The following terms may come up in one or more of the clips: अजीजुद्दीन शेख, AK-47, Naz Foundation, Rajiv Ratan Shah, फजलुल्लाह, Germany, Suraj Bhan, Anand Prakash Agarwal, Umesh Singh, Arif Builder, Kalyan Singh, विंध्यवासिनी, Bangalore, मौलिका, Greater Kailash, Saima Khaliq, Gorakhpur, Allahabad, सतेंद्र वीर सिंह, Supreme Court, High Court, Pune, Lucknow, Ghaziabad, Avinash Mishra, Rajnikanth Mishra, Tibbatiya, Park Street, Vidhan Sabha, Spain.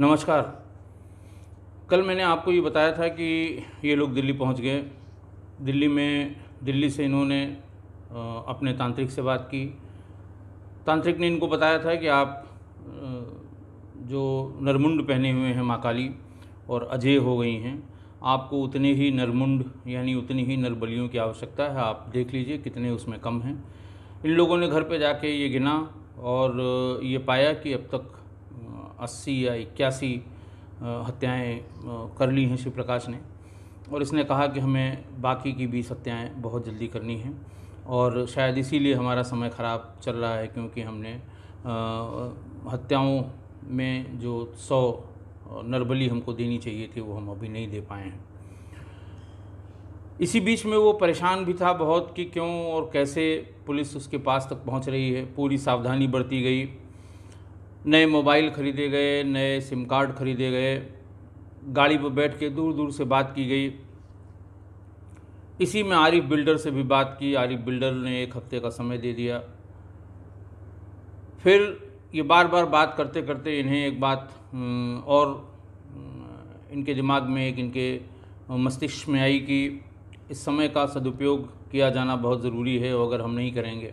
नमस्कार। कल मैंने आपको ये बताया था कि ये लोग दिल्ली पहुंच गए। दिल्ली से इन्होंने अपने तांत्रिक से बात की। तांत्रिक ने इनको बताया था कि आप जो नरमुंड पहने हुए हैं माँ काली और अजय हो गई हैं, आपको उतने ही नरमुंड यानी उतनी ही नरबलियों की आवश्यकता है। आप देख लीजिए कितने उसमें कम हैं। इन लोगों ने घर पे जाके ये गिना और ये पाया कि अब तक 80 या 81 हत्याएँ कर ली हैं शिव प्रकाश ने, और इसने कहा कि हमें बाकी की 20 हत्याएँ बहुत जल्दी करनी हैं। और शायद इसीलिए हमारा समय ख़राब चल रहा है, क्योंकि हमने हत्याओं में जो 100 नरबली हमको देनी चाहिए थी वो हम अभी नहीं दे पाए हैं। इसी बीच में वो परेशान भी था बहुत कि क्यों और कैसे पुलिस उसके पास तक पहुंच रही है। पूरी सावधानी बरती गई। नए मोबाइल ख़रीदे गए, नए सिम कार्ड ख़रीदे गए, गाड़ी पर बैठ के दूर दूर से बात की गई। इसी में आरिफ बिल्डर से भी बात की। आरिफ बिल्डर ने 1 हफ्ते का समय दे दिया। फिर ये बार बार बात करते करते इन्हें एक बात और इनके दिमाग में एक इनके मस्तिष्क में आई कि इस समय का सदुपयोग किया जाना बहुत ज़रूरी है, और अगर हम नहीं करेंगे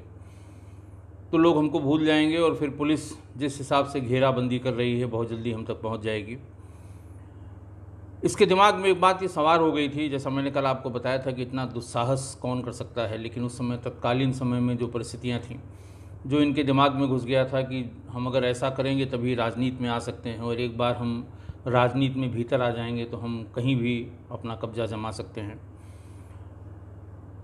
तो लोग हमको भूल जाएंगे और फिर पुलिस जिस हिसाब से घेराबंदी कर रही है बहुत जल्दी हम तक पहुंच जाएगी। इसके दिमाग में एक बात ये सवार हो गई थी, जैसा मैंने कल आपको बताया था कि इतना दुस्साहस कौन कर सकता है। लेकिन उस समय तत्कालीन समय में जो परिस्थितियाँ थीं, जो इनके दिमाग में घुस गया था कि हम अगर ऐसा करेंगे तभी राजनीति में आ सकते हैं, और एक बार हम राजनीति में भीतर आ जाएंगे तो हम कहीं भी अपना कब्जा जमा सकते हैं।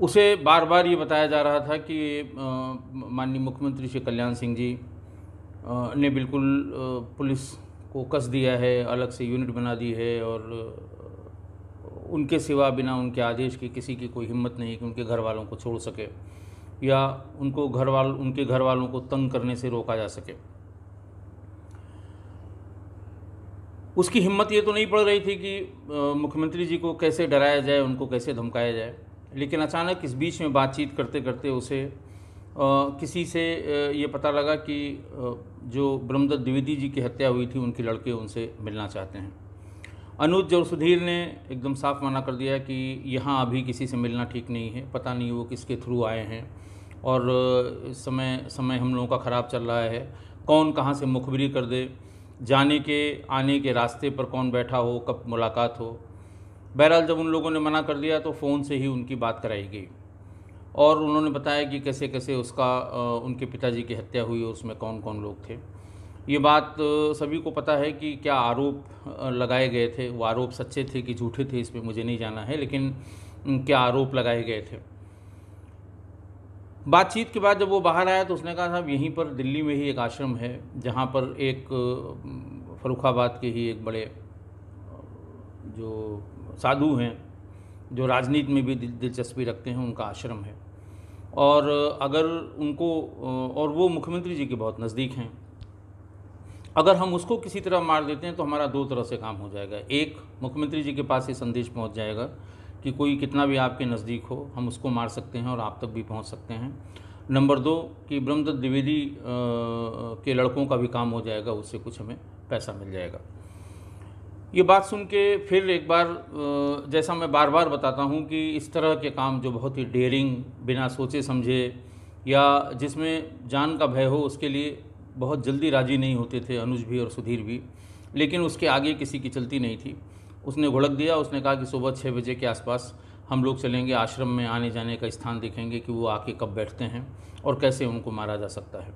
उसे बार बार ये बताया जा रहा था कि माननीय मुख्यमंत्री श्री कल्याण सिंह जी ने बिल्कुल पुलिस को कस दिया है, अलग से यूनिट बना दी है, और उनके सिवा बिना उनके आदेश के किसी की कोई हिम्मत नहीं कि उनके घर वालों को छोड़ सके या उनको उनके घर वालों को तंग करने से रोका जा सके। उसकी हिम्मत ये तो नहीं पड़ रही थी कि मुख्यमंत्री जी को कैसे डराया जाए, उनको कैसे धमकाया जाए। लेकिन अचानक इस बीच में बातचीत करते करते उसे किसी से ये पता लगा कि जो ब्रह्म दत्त द्विवेदी जी की हत्या हुई थी उनके लड़के उनसे मिलना चाहते हैं। अनुज और सुधीर ने एकदम साफ मना कर दिया कि यहाँ अभी किसी से मिलना ठीक नहीं है, पता नहीं वो किसके थ्रू आए हैं, और इस समय हम लोगों का ख़राब चल रहा है। कौन कहाँ से मुखबिरी कर दे, जाने के आने के रास्ते पर कौन बैठा हो, कब मुलाकात हो। बहरहाल जब उन लोगों ने मना कर दिया तो फ़ोन से ही उनकी बात कराई गई, और उन्होंने बताया कि कैसे कैसे उनके पिताजी की हत्या हुई और उसमें कौन कौन लोग थे। ये बात सभी को पता है कि क्या आरोप लगाए गए थे, वो आरोप सच्चे थे कि झूठे थे इसमें मुझे नहीं जाना है, लेकिन क्या आरोप लगाए गए थे। बातचीत के बाद जब वो बाहर आया तो उसने कहा साहब यहीं पर दिल्ली में ही एक आश्रम है जहाँ पर एक फर्रुखाबाद के ही एक बड़े जो साधु हैं जो राजनीति में भी दिलचस्पी रखते हैं उनका आश्रम है, और अगर उनको और वो मुख्यमंत्री जी के बहुत नज़दीक हैं, अगर हम उसको किसी तरह मार देते हैं तो हमारा 2 तरह से काम हो जाएगा। एक, मुख्यमंत्री जी के पास ये संदेश पहुंच जाएगा कि कोई कितना भी आपके नज़दीक हो हम उसको मार सकते हैं और आप तक भी पहुंच सकते हैं। नंबर 2 कि ब्रह्म दत्त द्विवेदी के लड़कों का भी काम हो जाएगा, उससे कुछ हमें पैसा मिल जाएगा। ये बात सुन के फिर एक बार, जैसा मैं बार बार बताता हूँ कि इस तरह के काम जो बहुत ही डेयरिंग, बिना सोचे समझे या जिसमें जान का भय हो, उसके लिए बहुत जल्दी राजी नहीं होते थे अनुज भी और सुधीर भी। लेकिन उसके आगे किसी की चलती नहीं थी। उसने घुड़क दिया, उसने कहा कि सुबह 6 बजे के आसपास हम लोग चलेंगे आश्रम में, आने जाने का स्थान देखेंगे कि वो आके कब बैठते हैं और कैसे उनको मारा जा सकता है।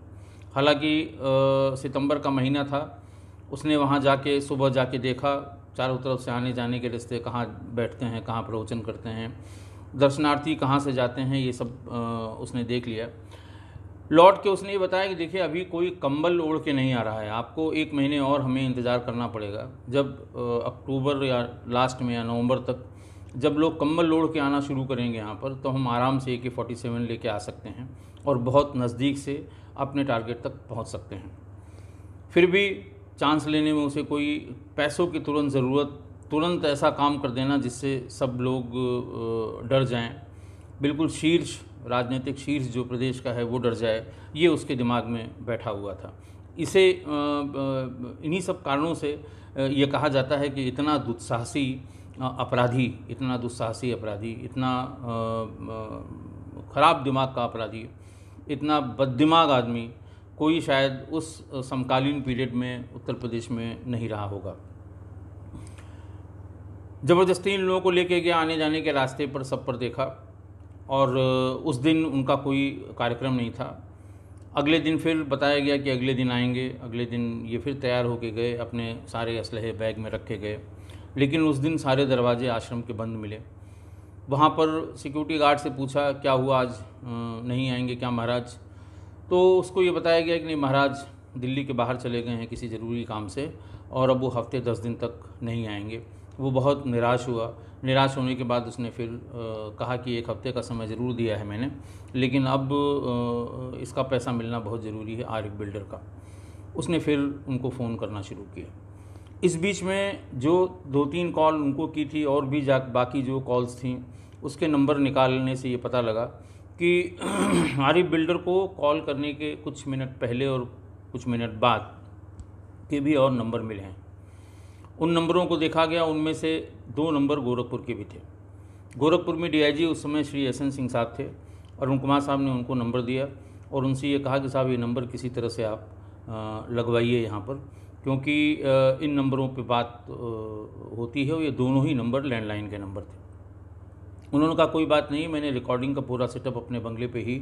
हालांकि सितंबर का महीना था, उसने वहाँ जाके सुबह जाके देखा चारों तरफ से आने जाने के रास्ते, कहाँ बैठते हैं, कहाँ प्रवचन करते हैं, दर्शनार्थी कहाँ से जाते हैं, ये सब उसने देख लिया। लौट के उसने ये बताया कि देखिए अभी कोई कंबल ओढ़ के नहीं आ रहा है, आपको 1 महीने और हमें इंतज़ार करना पड़ेगा। जब अक्टूबर या लास्ट में या नवंबर तक जब लोग कंबल ओढ़ के आना शुरू करेंगे यहाँ पर, तो हम आराम से AK-47 लेके आ सकते हैं और बहुत नज़दीक से अपने टारगेट तक पहुँच सकते हैं। फिर भी चांस लेने में उसे कोई पैसों की तुरंत ऐसा काम कर देना जिससे सब लोग डर जाएँ, बिल्कुल शीर्ष राजनीतिक शीर्ष जो प्रदेश का है वो डर जाए, ये उसके दिमाग में बैठा हुआ था। इसे इन्हीं सब कारणों से ये कहा जाता है कि इतना दुस्साहसी अपराधी, इतना ख़राब दिमाग का अपराधी, इतना बददिमाग आदमी कोई शायद उस समकालीन पीरियड में उत्तर प्रदेश में नहीं रहा होगा। ज़बरदस्ती इन लोगों को लेके गया, आने जाने के रास्ते पर सब पर देखा, और उस दिन उनका कोई कार्यक्रम नहीं था। अगले दिन फिर बताया गया कि अगले दिन आएंगे। अगले दिन ये फिर तैयार होके गए, अपने सारे असलहे बैग में रखे गए, लेकिन उस दिन सारे दरवाजे आश्रम के बंद मिले। वहाँ पर सिक्योरिटी गार्ड से पूछा क्या हुआ, आज नहीं आएंगे क्या महाराज? तो उसको ये बताया गया कि नहीं महाराज दिल्ली के बाहर चले गए हैं किसी ज़रूरी काम से, और अब वो हफ्ते 10 दिन तक नहीं आएंगे। वो बहुत निराश हुआ। निराश होने के बाद उसने फिर कहा कि 1 हफ्ते का समय ज़रूर दिया है मैंने, लेकिन अब इसका पैसा मिलना बहुत ज़रूरी है आरिफ बिल्डर का। उसने फिर उनको फ़ोन करना शुरू किया। इस बीच में जो 2-3 कॉल उनको की थी और भी बाकी जो कॉल्स थी उसके नंबर निकालने से ये पता लगा कि आरिफ बिल्डर को कॉल करने के कुछ मिनट पहले और कुछ मिनट बाद के भी और नंबर मिले हैं। उन नंबरों को देखा गया, उनमें से 2 नंबर गोरखपुर के भी थे। गोरखपुर में डीआईजी उस समय श्री एस एन सिंह साहब थे। अरुण कुमार साहब ने उनको नंबर दिया और उनसे ये कहा कि साहब ये नंबर किसी तरह से आप लगवाइए यहाँ पर, क्योंकि इन नंबरों पर बात होती है। ये दोनों ही नंबर लैंडलाइन के नंबर थे। उन्होंने कहा कोई बात नहीं, मैंने रिकॉर्डिंग का पूरा सेटअप अपने बंगले पे ही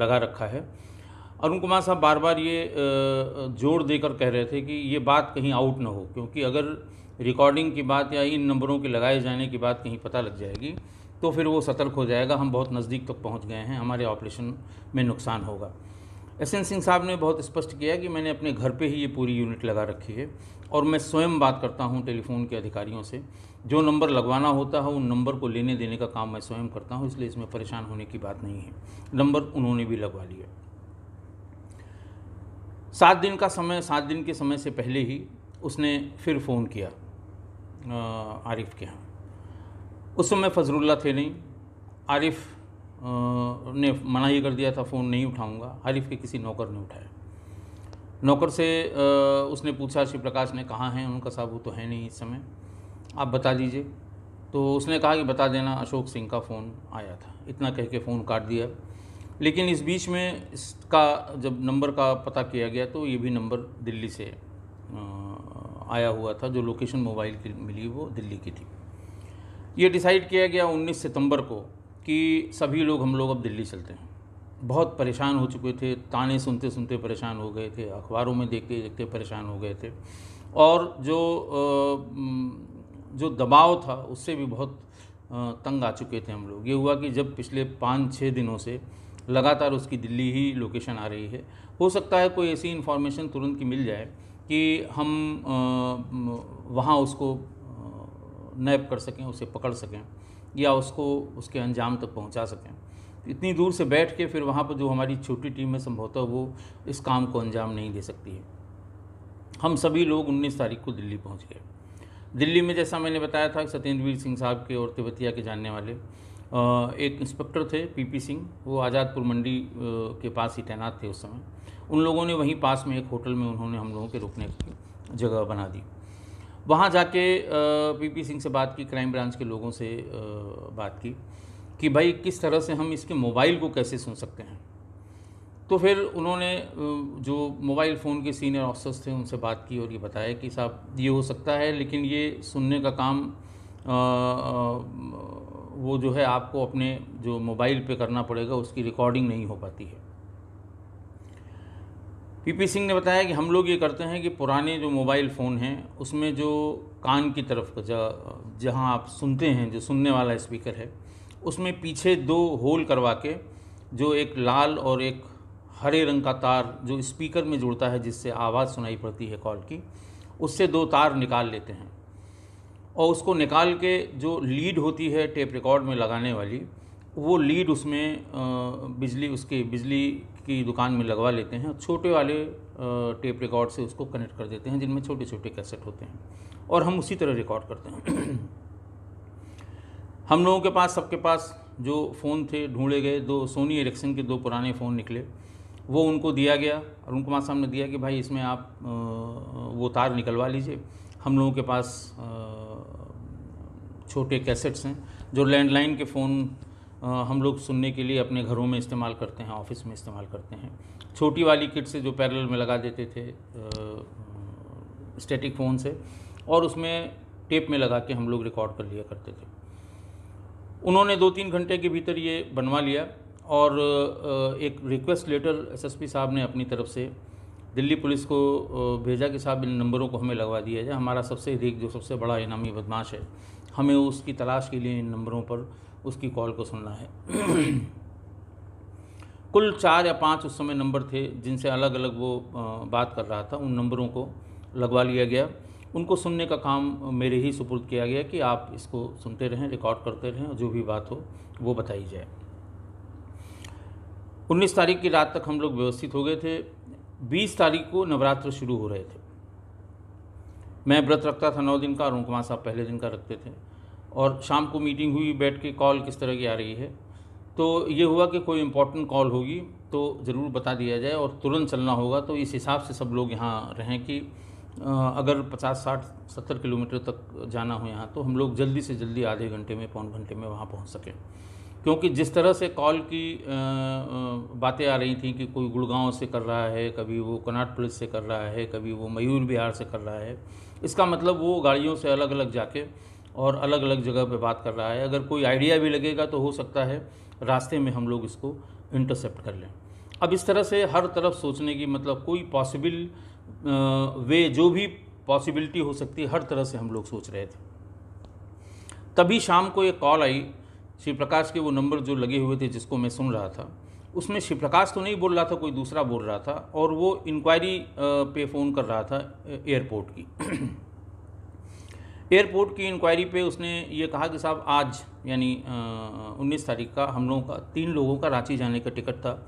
लगा रखा है। अरुण कुमार साहब बार बार ये जोर देकर कह रहे थे कि ये बात कहीं आउट ना हो, क्योंकि अगर रिकॉर्डिंग की बात या इन नंबरों के लगाए जाने की बात कहीं पता लग जाएगी तो फिर वो सतर्क हो जाएगा, हम बहुत नज़दीक तक पहुँच गए हैं, हमारे ऑपरेशन में नुकसान होगा। एस एन सिंह साहब ने बहुत स्पष्ट किया कि मैंने अपने घर पे ही ये पूरी यूनिट लगा रखी है और मैं स्वयं बात करता हूँ टेलीफोन के अधिकारियों से। जो नंबर लगवाना होता है उन नंबर को लेने देने का काम मैं स्वयं करता हूँ, इसलिए इसमें परेशान होने की बात नहीं है। नंबर उन्होंने भी लगवा लिया। 7 दिन का समय, 7 दिन के समय से पहले ही उसने फिर फ़ोन किया आरिफ के यहाँ। उस समय फजलुल्लाह थे नहीं। आरिफ ने मना ही कर दिया था, फ़ोन नहीं उठाऊंगा। आरिफ के किसी नौकर ने उठाया। नौकर से उसने पूछा शिव प्रकाश ने कहाँ हैं? उनका साहब वो तो है नहीं इस समय, आप बता दीजिए। तो उसने कहा कि बता देना, अशोक सिंह का फ़ोन आया था। इतना कह के फ़ोन काट दिया। लेकिन इस बीच में इसका जब नंबर का पता किया गया तो ये भी नंबर दिल्ली से आया हुआ था। जो लोकेशन मोबाइल की मिली वो दिल्ली की थी। ये डिसाइड किया गया 19 सितम्बर को कि सभी लोग, हम लोग अब दिल्ली चलते हैं। बहुत परेशान हो चुके थे, ताने सुनते सुनते परेशान हो गए थे, अखबारों में देखते देखते परेशान हो गए थे, और जो दबाव था उससे भी बहुत तंग आ चुके थे हम लोग। ये हुआ कि जब पिछले 5-6 दिनों से लगातार उसकी दिल्ली ही लोकेशन आ रही है, हो सकता है कोई ऐसी इन्फॉर्मेशन तुरंत की मिल जाए कि हम वहाँ उसको नैप कर सकें, उसे पकड़ सकें या उसको उसके अंजाम तक पहुंचा सकें। इतनी दूर से बैठ के फिर वहाँ पर जो हमारी छोटी टीम है संभवतः वो इस काम को अंजाम नहीं दे सकती है। हम सभी लोग 19 तारीख को दिल्ली पहुंच गए। दिल्ली में जैसा मैंने बताया था सतेंद्र वीर सिंह साहब के और तिब्बतिया के जानने वाले एक इंस्पेक्टर थे पीपी सिंह, वो आज़ादपुर मंडी के पास ही तैनात थे उस समय। उन लोगों ने वहीं पास में एक होटल में उन्होंने हम लोगों के रुकने की जगह बना दी। वहाँ जाके पीपी सिंह से बात की, क्राइम ब्रांच के लोगों से बात की कि भाई किस तरह से हम इसके मोबाइल को कैसे सुन सकते हैं। तो फिर उन्होंने जो मोबाइल फ़ोन के सीनियर ऑफिसर्स थे उनसे बात की और ये बताया कि साहब ये हो सकता है, लेकिन ये सुनने का काम वो जो है आपको अपने जो मोबाइल पे करना पड़ेगा, उसकी रिकॉर्डिंग नहीं हो पाती है। पीपी सिंह ने बताया कि हम लोग ये करते हैं कि पुराने जो मोबाइल फ़ोन हैं उसमें जो कान की तरफ जहाँ आप सुनते हैं, जो सुनने वाला स्पीकर है, उसमें पीछे 2 होल करवा के जो एक लाल और एक हरे रंग का तार जो स्पीकर में जुड़ता है जिससे आवाज़ सुनाई पड़ती है कॉल की, उससे 2 तार निकाल लेते हैं और उसको निकाल के जो लीड होती है टेप रिकॉर्ड में लगाने वाली, वो लीड उसमें बिजली की दुकान में लगवा लेते हैं। छोटे वाले टेप रिकॉर्ड से उसको कनेक्ट कर देते हैं जिनमें छोटे छोटे कैसेट होते हैं, और हम उसी तरह रिकॉर्ड करते हैं। हम लोगों के पास, सबके पास जो फ़ोन थे ढूंढे गए। 2 सोनी एरिक्सन के 2 पुराने फ़ोन निकले वो उनको दिया गया, अरुण कुमार साहब ने दिया कि भाई इसमें आप वो तार निकलवा लीजिए। हम लोगों के पास छोटे कैसेट्स हैं जो लैंडलाइन के फ़ोन हम लोग सुनने के लिए अपने घरों में इस्तेमाल करते हैं, ऑफिस में इस्तेमाल करते हैं। छोटी वाली किट से जो पैरेलल में लगा देते थे स्टैटिक फ़ोन से, और उसमें टेप में लगा के हम लोग रिकॉर्ड कर लिया करते थे। उन्होंने 2-3 घंटे के भीतर ये बनवा लिया और एक रिक्वेस्ट लेटर एसएसपी साहब ने अपनी तरफ से दिल्ली पुलिस को भेजा कि साहब इन नंबरों को हमें लगवा दिया जाए, हमारा सबसे अधिक जो सबसे बड़ा इनामी बदमाश है, हमें उसकी तलाश के लिए इन नंबरों पर उसकी कॉल को सुनना है। कुल 4 या 5 उस समय नंबर थे जिनसे अलग अलग वो बात कर रहा था, उन नंबरों को लगवा लिया गया। उनको सुनने का काम मेरे ही सुपुर्द किया गया कि आप इसको सुनते रहें, रिकॉर्ड करते रहें और जो भी बात हो वो बताई जाए। 19 तारीख की रात तक हम लोग व्यवस्थित हो गए थे। 20 तारीख को नवरात्र शुरू हो रहे थे। मैं व्रत रखता था 9 दिन का, अरुण कुमार साहब पहले दिन का रखते थे, और शाम को मीटिंग हुई, बैठ के कॉल किस तरह की आ रही है, तो ये हुआ कि कोई इम्पोर्टेंट कॉल होगी तो ज़रूर बता दिया जाए और तुरंत चलना होगा। तो इस हिसाब से सब लोग यहाँ रहें कि अगर 50, 60, 70 किलोमीटर तक जाना हो यहाँ तो हम लोग जल्दी से जल्दी आधे घंटे में, पौन घंटे में वहाँ पहुँच सकें। क्योंकि जिस तरह से कॉल की बातें आ रही थी कि कोई गुड़गांव से कर रहा है, कभी वो कनाट पुलिस से कर रहा है, कभी वो मयूर बिहार से कर रहा है, इसका मतलब वो गाड़ियों से अलग अलग जाके और अलग अलग जगह पे बात कर रहा है। अगर कोई आइडिया भी लगेगा तो हो सकता है रास्ते में हम लोग इसको इंटरसेप्ट कर लें। अब इस तरह से हर तरफ सोचने की, मतलब कोई पॉसिबल वे, जो भी पॉसिबिलिटी हो सकती है, हर तरह से हम लोग सोच रहे थे। तभी शाम को एक कॉल आई, शिव प्रकाश के वो नंबर जो लगे हुए थे जिसको मैं सुन रहा था, उसमें शिव प्रकाश तो नहीं बोल रहा था, कोई दूसरा बोल रहा था और वो इंक्वायरी पे फ़ोन कर रहा था एयरपोर्ट की। एयरपोर्ट की इंक्वायरी पे उसने ये कहा कि साहब आज यानी 19 तारीख का हम लोगों का 3 लोगों का रांची जाने का टिकट था,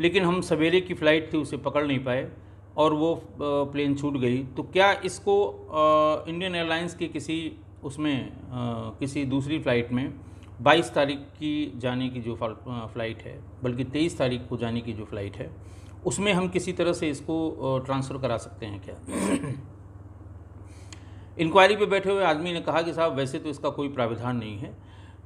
लेकिन हम सवेरे की फ़्लाइट थी उसे पकड़ नहीं पाए और वो प्लेन छूट गई। तो क्या इसको इंडियन एयरलाइंस की किसी दूसरी फ़्लाइट में 22 तारीख की जाने की जो फ़्लाइट है, बल्कि 23 तारीख को जाने की जो फ़्लाइट है, उसमें हम किसी तरह से इसको ट्रांसफ़र करा सकते हैं क्या? इंक्वायरी पे बैठे हुए आदमी ने कहा कि साहब वैसे तो इसका कोई प्राविधान नहीं है,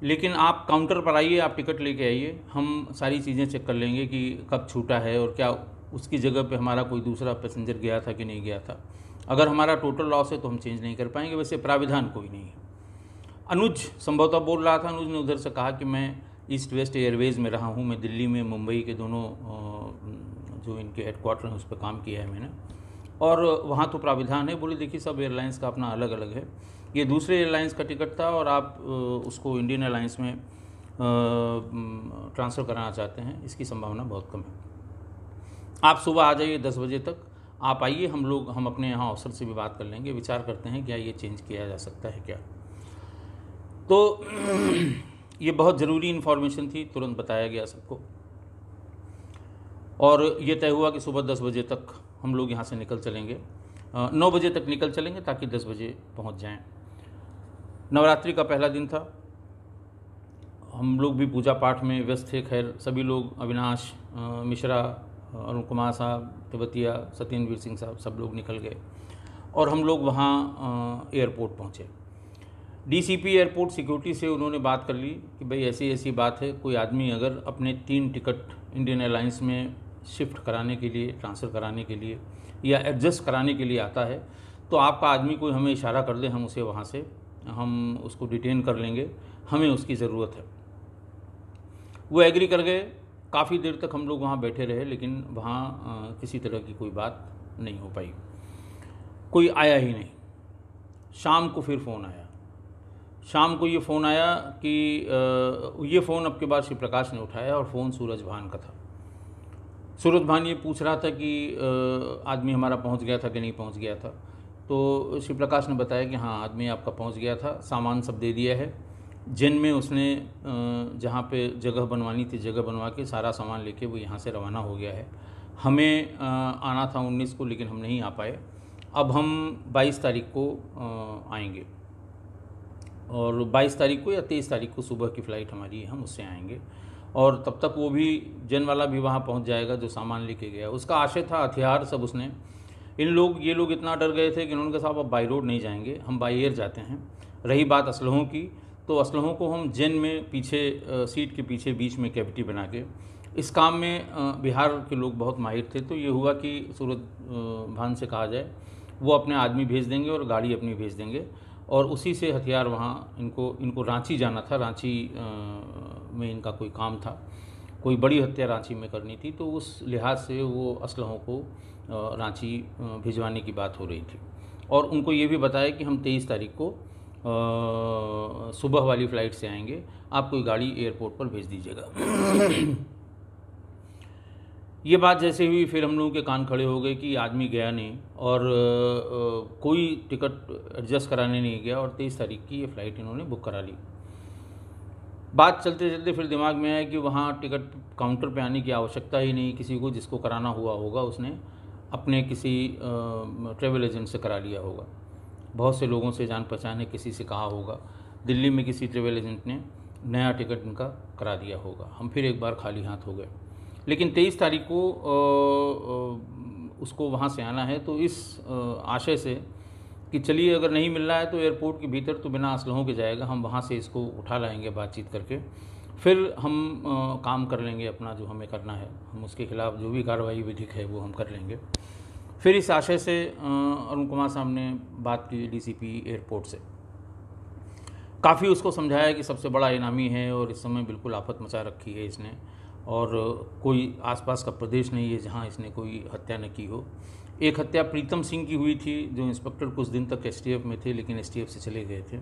लेकिन आप काउंटर पर आइए, आप टिकट लेके आइए, हम सारी चीज़ें चेक कर लेंगे कि कब छूटा है और क्या उसकी जगह पे हमारा कोई दूसरा पैसेंजर गया था कि नहीं गया था। अगर हमारा टोटल लॉस है तो हम चेंज नहीं कर पाएंगे, वैसे प्राविधान कोई नहीं है। अनुज संभवतः बोल रहा था। अनुज ने उधर से कहा कि मैं ईस्ट वेस्ट एयरवेज़ में रहा हूँ, मैं दिल्ली में, मुंबई के दोनों जो इनके हेडक्वार्टर हैं उस पर काम किया है मैंने, और वहाँ तो प्राविधान है। बोले देखिए सब एयरलाइंस का अपना अलग अलग है, ये दूसरे एयरलाइंस का टिकट था और आप उसको इंडियन एयरलाइंस में ट्रांसफ़र कराना चाहते हैं, इसकी संभावना बहुत कम है। आप सुबह आ जाइए 10 बजे तक, आप आइए, हम अपने यहाँ अफसर से भी बात कर लेंगे, विचार करते हैं क्या ये चेंज किया जा सकता है क्या। तो ये बहुत ज़रूरी इन्फॉर्मेशन थी, तुरंत बताया गया सबको और ये तय हुआ कि सुबह 10 बजे तक हम लोग यहाँ से निकल चलेंगे, 9 बजे तक निकल चलेंगे ताकि 10 बजे पहुँच जाएं। नवरात्रि का पहला दिन था, हम लोग भी पूजा पाठ में व्यस्त थे। खैर सभी लोग, अविनाश मिश्रा, अरुण कुमार साहब, तिब्बतिया, सतेंद्र वीर सिंह साहब, सब लोग निकल गए और हम लोग वहाँ एयरपोर्ट पहुँचे। डीसीपी एयरपोर्ट सिक्योरिटी से उन्होंने बात कर ली कि भाई ऐसी बात है, कोई आदमी अगर अपने 3 टिकट इंडियन एयरलाइंस में शिफ्ट कराने के लिए, ट्रांसफ़र कराने के लिए या एडजस्ट कराने के लिए आता है तो आपका आदमी कोई हमें इशारा कर दे, हम उसे वहाँ से हम उसको डिटेन कर लेंगे, हमें उसकी ज़रूरत है। वो एग्री कर गए। काफ़ी देर तक हम लोग वहाँ बैठे रहे लेकिन वहाँ किसी तरह की कोई बात नहीं हो पाई, कोई आया ही नहीं। शाम को फिर फ़ोन आया, शाम को ये फ़ोन आया कि ये फ़ोन अब के बाद शिव प्रकाश ने उठाया और फ़ोन सूरज भान का था। सूरज भान ये पूछ रहा था कि आदमी हमारा पहुंच गया था कि नहीं पहुंच गया था, तो शिव प्रकाश ने बताया कि हाँ आदमी आपका पहुंच गया था, सामान सब दे दिया है। जिन में उसने जहाँ पे जगह बनवानी थी जगह बनवा के सारा सामान लेके वो यहाँ से रवाना हो गया है। हमें आना था 19 को लेकिन हम नहीं आ पाए, अब हम 22 तारीख को आएँगे और 22 तारीख को या 23 तारीख को सुबह की फ़्लाइट हमारी, हम उससे आएंगे और तब तक वो भी जनवाला भी वहाँ पहुँच जाएगा जो सामान लेके गया। उसका आशय था, हथियार सब उसने। ये लोग इतना डर गए थे कि उन्होंने कहा साहब अब बाई रोड नहीं जाएंगे, हम बाई एयर जाते हैं। रही बात असलहों की, तो असलहों को हम जेन में पीछे सीट के पीछे बीच में कैविटी बना के, इस काम में बिहार के लोग बहुत माहिर थे। तो ये हुआ कि सूरज भान से कहा जाए, वो अपने आदमी भेज देंगे और गाड़ी अपनी भेज देंगे और उसी से हथियार वहाँ इनको रांची जाना था। रांची में इनका कोई काम था, कोई बड़ी हत्या रांची में करनी थी, तो उस लिहाज से वो असलहों को रांची भिजवाने की बात हो रही थी। और उनको ये भी बताया कि हम 23 तारीख को सुबह वाली फ़्लाइट से आएंगे, आप कोई गाड़ी एयरपोर्ट पर भेज दीजिएगा। ये बात जैसे हुई फिर हम लोगों के कान खड़े हो गए कि आदमी गया नहीं और कोई टिकट एडजस्ट कराने नहीं गया और 23 तारीख की ये फ़्लाइट इन्होंने बुक करा ली। बात चलते चलते फिर दिमाग में आया कि वहाँ टिकट काउंटर पे आने की आवश्यकता ही नहीं, किसी को जिसको कराना हुआ होगा उसने अपने किसी ट्रेवल एजेंट से करा लिया होगा, बहुत से लोगों से जान पहचान है, किसी से कहा होगा। दिल्ली में किसी ट्रेवल एजेंट ने नया टिकट इनका करा दिया होगा। हम फिर एक बार खाली हाथ हो गए, लेकिन 23 तारीख को उसको वहाँ से आना है। तो इस आशय से कि चलिए अगर नहीं मिल रहा है तो एयरपोर्ट के भीतर तो बिना असलहों के जाएगा, हम वहाँ से इसको उठा लाएंगे बातचीत करके, फिर हम काम कर लेंगे अपना, जो हमें करना है हम उसके खिलाफ़ जो भी कार्रवाई विधिक है वो हम कर लेंगे। फिर इस आशय से अरुण कुमार साहब ने बात की डीसीपी एयरपोर्ट से, काफ़ी उसको समझाया कि सबसे बड़ा इनामी है और इस समय बिल्कुल आफत मचा रखी है इसने और कोई आसपास का प्रदेश नहीं है जहां इसने कोई हत्या न की हो। एक हत्या प्रीतम सिंह की हुई थी जो इंस्पेक्टर कुछ दिन तक एसटीएफ में थे लेकिन एसटीएफ से चले गए थे,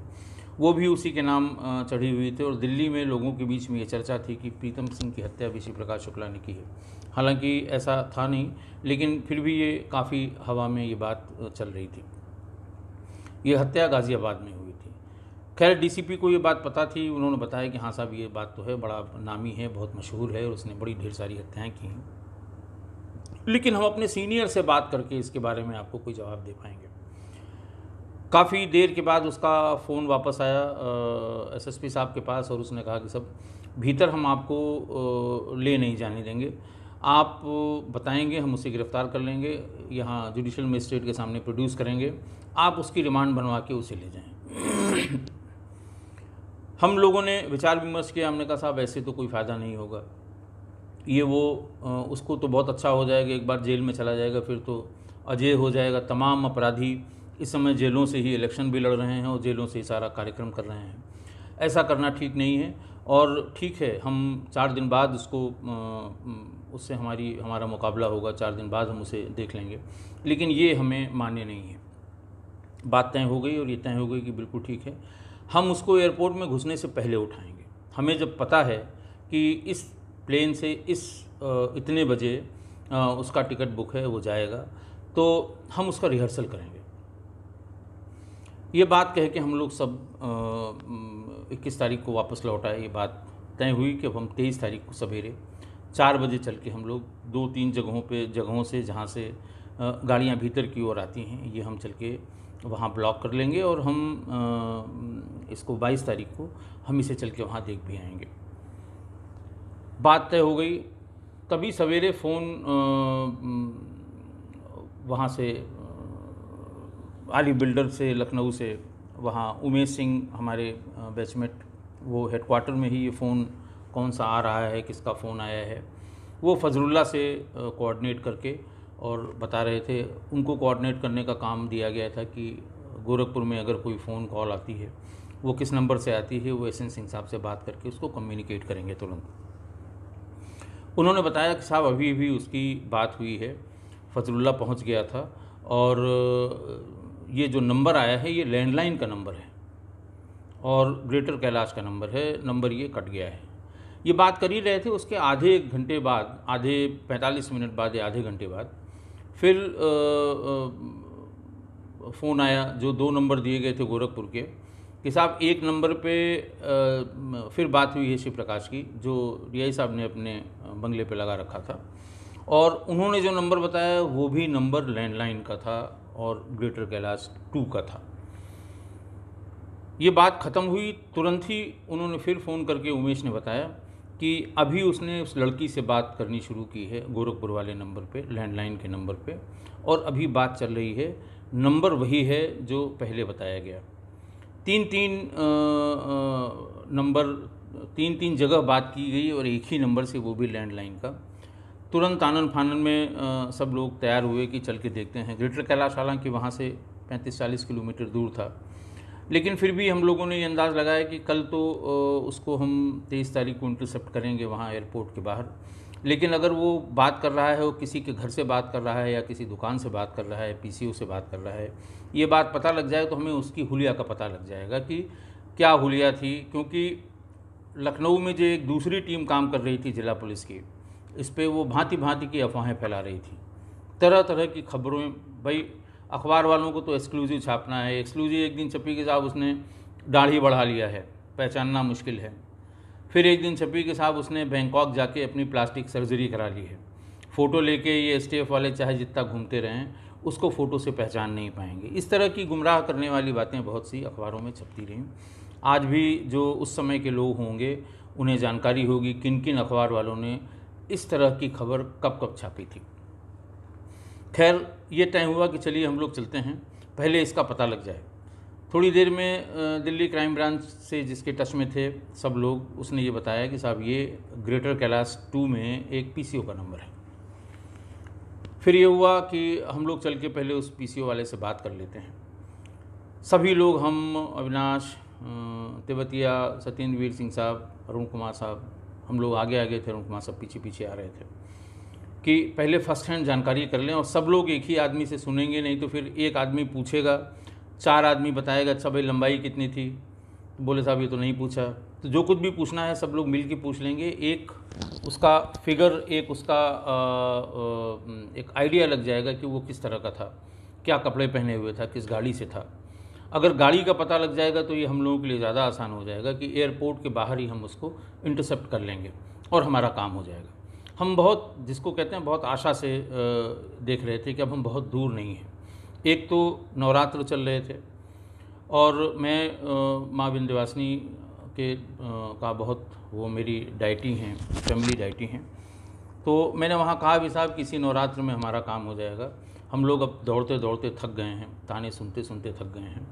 वो भी उसी के नाम चढ़ी हुई थी। और दिल्ली में लोगों के बीच में ये चर्चा थी कि प्रीतम सिंह की हत्या भी शिव प्रकाश शुक्ला ने की है, हालांकि ऐसा था नहीं, लेकिन फिर भी ये काफ़ी हवा में ये बात चल रही थी। ये हत्या गाज़ियाबाद में हुई थी। खैर डीसीपी को ये बात पता थी, उन्होंने बताया कि हाँ साहब ये बात तो है, बड़ा नामी है, बहुत मशहूर है और उसने बड़ी ढेर सारी हत्याएँ की हैं, लेकिन हम अपने सीनियर से बात करके इसके बारे में आपको कोई जवाब दे पाएंगे। काफ़ी देर के बाद उसका फ़ोन वापस आया एसएसपी साहब के पास और उसने कहा कि सब भीतर हम आपको ले नहीं जाने देंगे, आप बताएंगे हम उसे गिरफ़्तार कर लेंगे, यहाँ जुडिशल मजिस्ट्रेट के सामने प्रोड्यूस करेंगे, आप उसकी रिमांड बनवा के उसे ले जाएं। हम लोगों ने विचार विमर्श किया, हमने कहा साहब ऐसे तो कोई फ़ायदा नहीं होगा, ये वो उसको तो बहुत अच्छा हो जाएगा, एक बार जेल में चला जाएगा फिर तो अजय हो जाएगा। तमाम अपराधी इस समय जेलों से ही इलेक्शन भी लड़ रहे हैं और जेलों से ही सारा कार्यक्रम कर रहे हैं, ऐसा करना ठीक नहीं है। और ठीक है हम 4 दिन बाद उसको उससे हमारा मुकाबला होगा, 4 दिन बाद हम उसे देख लेंगे, लेकिन ये हमें मान्य नहीं है। बात तय हो गई और ये तय हो गई कि बिल्कुल ठीक है, हम उसको एयरपोर्ट में घुसने से पहले उठाएंगे। हमें जब पता है कि इस प्लेन से इतने बजे उसका टिकट बुक है वो जाएगा, तो हम उसका रिहर्सल करेंगे। ये बात कह के हम लोग सब 21 तारीख को वापस लौट आए। ये बात तय हुई कि अब हम 23 तारीख को सवेरे 4 बजे चल के हम लोग 2-3 जगहों से जहाँ से गाड़ियाँ भीतर की ओर आती हैं ये हम चल के वहाँ ब्लॉक कर लेंगे और हम इसको 22 तारीख को हम इसे चल के वहाँ देख भी आएंगे। बात तय हो गई। तभी सवेरे फ़ोन वहाँ से आरिफ बिल्डर से लखनऊ से, वहाँ उमेश सिंह हमारे बैचमेट वो हेडक्वार्टर में ही ये फ़ोन कौन सा आ रहा है, किसका फ़ोन आया है, वो फजलुल्ला से कोऑर्डिनेट करके और बता रहे थे। उनको कोऑर्डिनेट करने का काम दिया गया था कि गोरखपुर में अगर कोई फ़ोन कॉल आती है वो किस नंबर से आती है, वो एस.एन. सिंह साहब से बात करके उसको कम्युनिकेट करेंगे तुरंत। उन्होंने बताया कि साहब अभी भी उसकी बात हुई है, फजलुल्ला पहुँच गया था और ये जो नंबर आया है ये लैंडलाइन का नंबर है और ग्रेटर कैलाश का नंबर है, नंबर ये कट गया है। ये बात कर ही रहे थे, उसके आधे एक घंटे बाद, आधे 45 मिनट बाद या आधे घंटे बाद फिर फ़ोन आया जो 2 नंबर दिए गए थे गोरखपुर के कि साहब एक नंबर पे फिर बात हुई है शिव प्रकाश की जो डीआई साहब ने अपने बंगले पे लगा रखा था और उन्होंने जो नंबर बताया वो भी नंबर लैंडलाइन का था और ग्रेटर कैलाश 2 का था। ये बात ख़त्म हुई, तुरंत ही उन्होंने फिर फ़ोन करके उमेश ने बताया कि अभी उसने उस लड़की से बात करनी शुरू की है गोरखपुर वाले नंबर पे, लैंडलाइन के नंबर पे, और अभी बात चल रही है, नंबर वही है जो पहले बताया गया। तीन जगह बात की गई और एक ही नंबर से, वो भी लैंडलाइन का। तुरंत आनन फानन में सब लोग तैयार हुए कि चल के देखते हैं। ग्रेटर कैलाश हालांकि वहाँ से 35-40 किलोमीटर दूर था, लेकिन फिर भी हम लोगों ने ये अंदाज़ लगाया कि कल तो उसको हम 23 तारीख को इंटरसेप्ट करेंगे वहाँ एयरपोर्ट के बाहर। लेकिन अगर वो बात कर रहा है, वो किसी के घर से बात कर रहा है या किसी दुकान से बात कर रहा है, PCO से बात कर रहा है, ये बात पता लग जाए तो हमें उसकी हुलिया का पता लग जाएगा कि क्या हुलिया थी। क्योंकि लखनऊ में जो एक दूसरी टीम काम कर रही थी जिला पुलिस की, इस पर वो भांति भांति की अफवाहें फैला रही थी, तरह तरह की खबरों। भाई अखबार वालों को तो एक्सक्लूसिव छापना है, एक्सक्लूसिव एक दिन छपी के साहब उसने दाढ़ी बढ़ा लिया है, पहचानना मुश्किल है। फिर एक दिन छपी के साहब उसने बैंकॉक जाके अपनी प्लास्टिक सर्जरी करा ली है, फ़ोटो लेके ये STF वाले चाहे जितना घूमते रहें उसको फ़ोटो से पहचान नहीं पाएंगे। इस तरह की गुमराह करने वाली बातें बहुत सी अखबारों में छपती रहीं। आज भी जो उस समय के लोग होंगे उन्हें जानकारी होगी किन किन अखबार वालों ने इस तरह की खबर कब कब छापी थी। खैर ये तय हुआ कि चलिए हम लोग चलते हैं, पहले इसका पता लग जाए। थोड़ी देर में दिल्ली क्राइम ब्रांच से जिसके टच में थे सब लोग, उसने ये बताया कि साहब ये ग्रेटर कैलाश 2 में एक PCO का नंबर है। फिर ये हुआ कि हम लोग चल के पहले उस PCO वाले से बात कर लेते हैं। सभी लोग, हम, अविनाश, तिब्बतिया, सतेंद्र वीर सिंह साहब, अरुण कुमार साहब, हम लोग आगे आगे थे, अरुण कुमार साहब पीछे पीछे आ रहे थे कि पहले फर्स्ट हैंड जानकारी कर लें। और सब लोग एक ही आदमी से सुनेंगे, नहीं तो फिर एक आदमी पूछेगा, 4 आदमी बताएगा अच्छा भाई लंबाई कितनी थी, तो बोले साहब ये तो नहीं पूछा। तो जो कुछ भी पूछना है सब लोग मिल के पूछ लेंगे, एक उसका फिगर, एक उसका एक आइडिया लग जाएगा कि वो किस तरह का था, क्या कपड़े पहने हुए था, किस गाड़ी से था। अगर गाड़ी का पता लग जाएगा तो ये हम लोगों के लिए ज़्यादा आसान हो जाएगा कि एयरपोर्ट के बाहर ही हम उसको इंटरसेप्ट कर लेंगे और हमारा काम हो जाएगा। हम बहुत, जिसको कहते हैं, बहुत आशा से देख रहे थे कि अब हम बहुत दूर नहीं हैं। एक तो नवरात्र चल रहे थे और मैं माँ विंध्यवासिनी के का बहुत, वो मेरी डाइटी हैं, फैमिली डाइटी हैं, तो मैंने वहाँ कहा भी साहब किसी नवरात्र में हमारा काम हो जाएगा। हम लोग अब दौड़ते दौड़ते थक गए हैं, ताने सुनते सुनते थक गए हैं,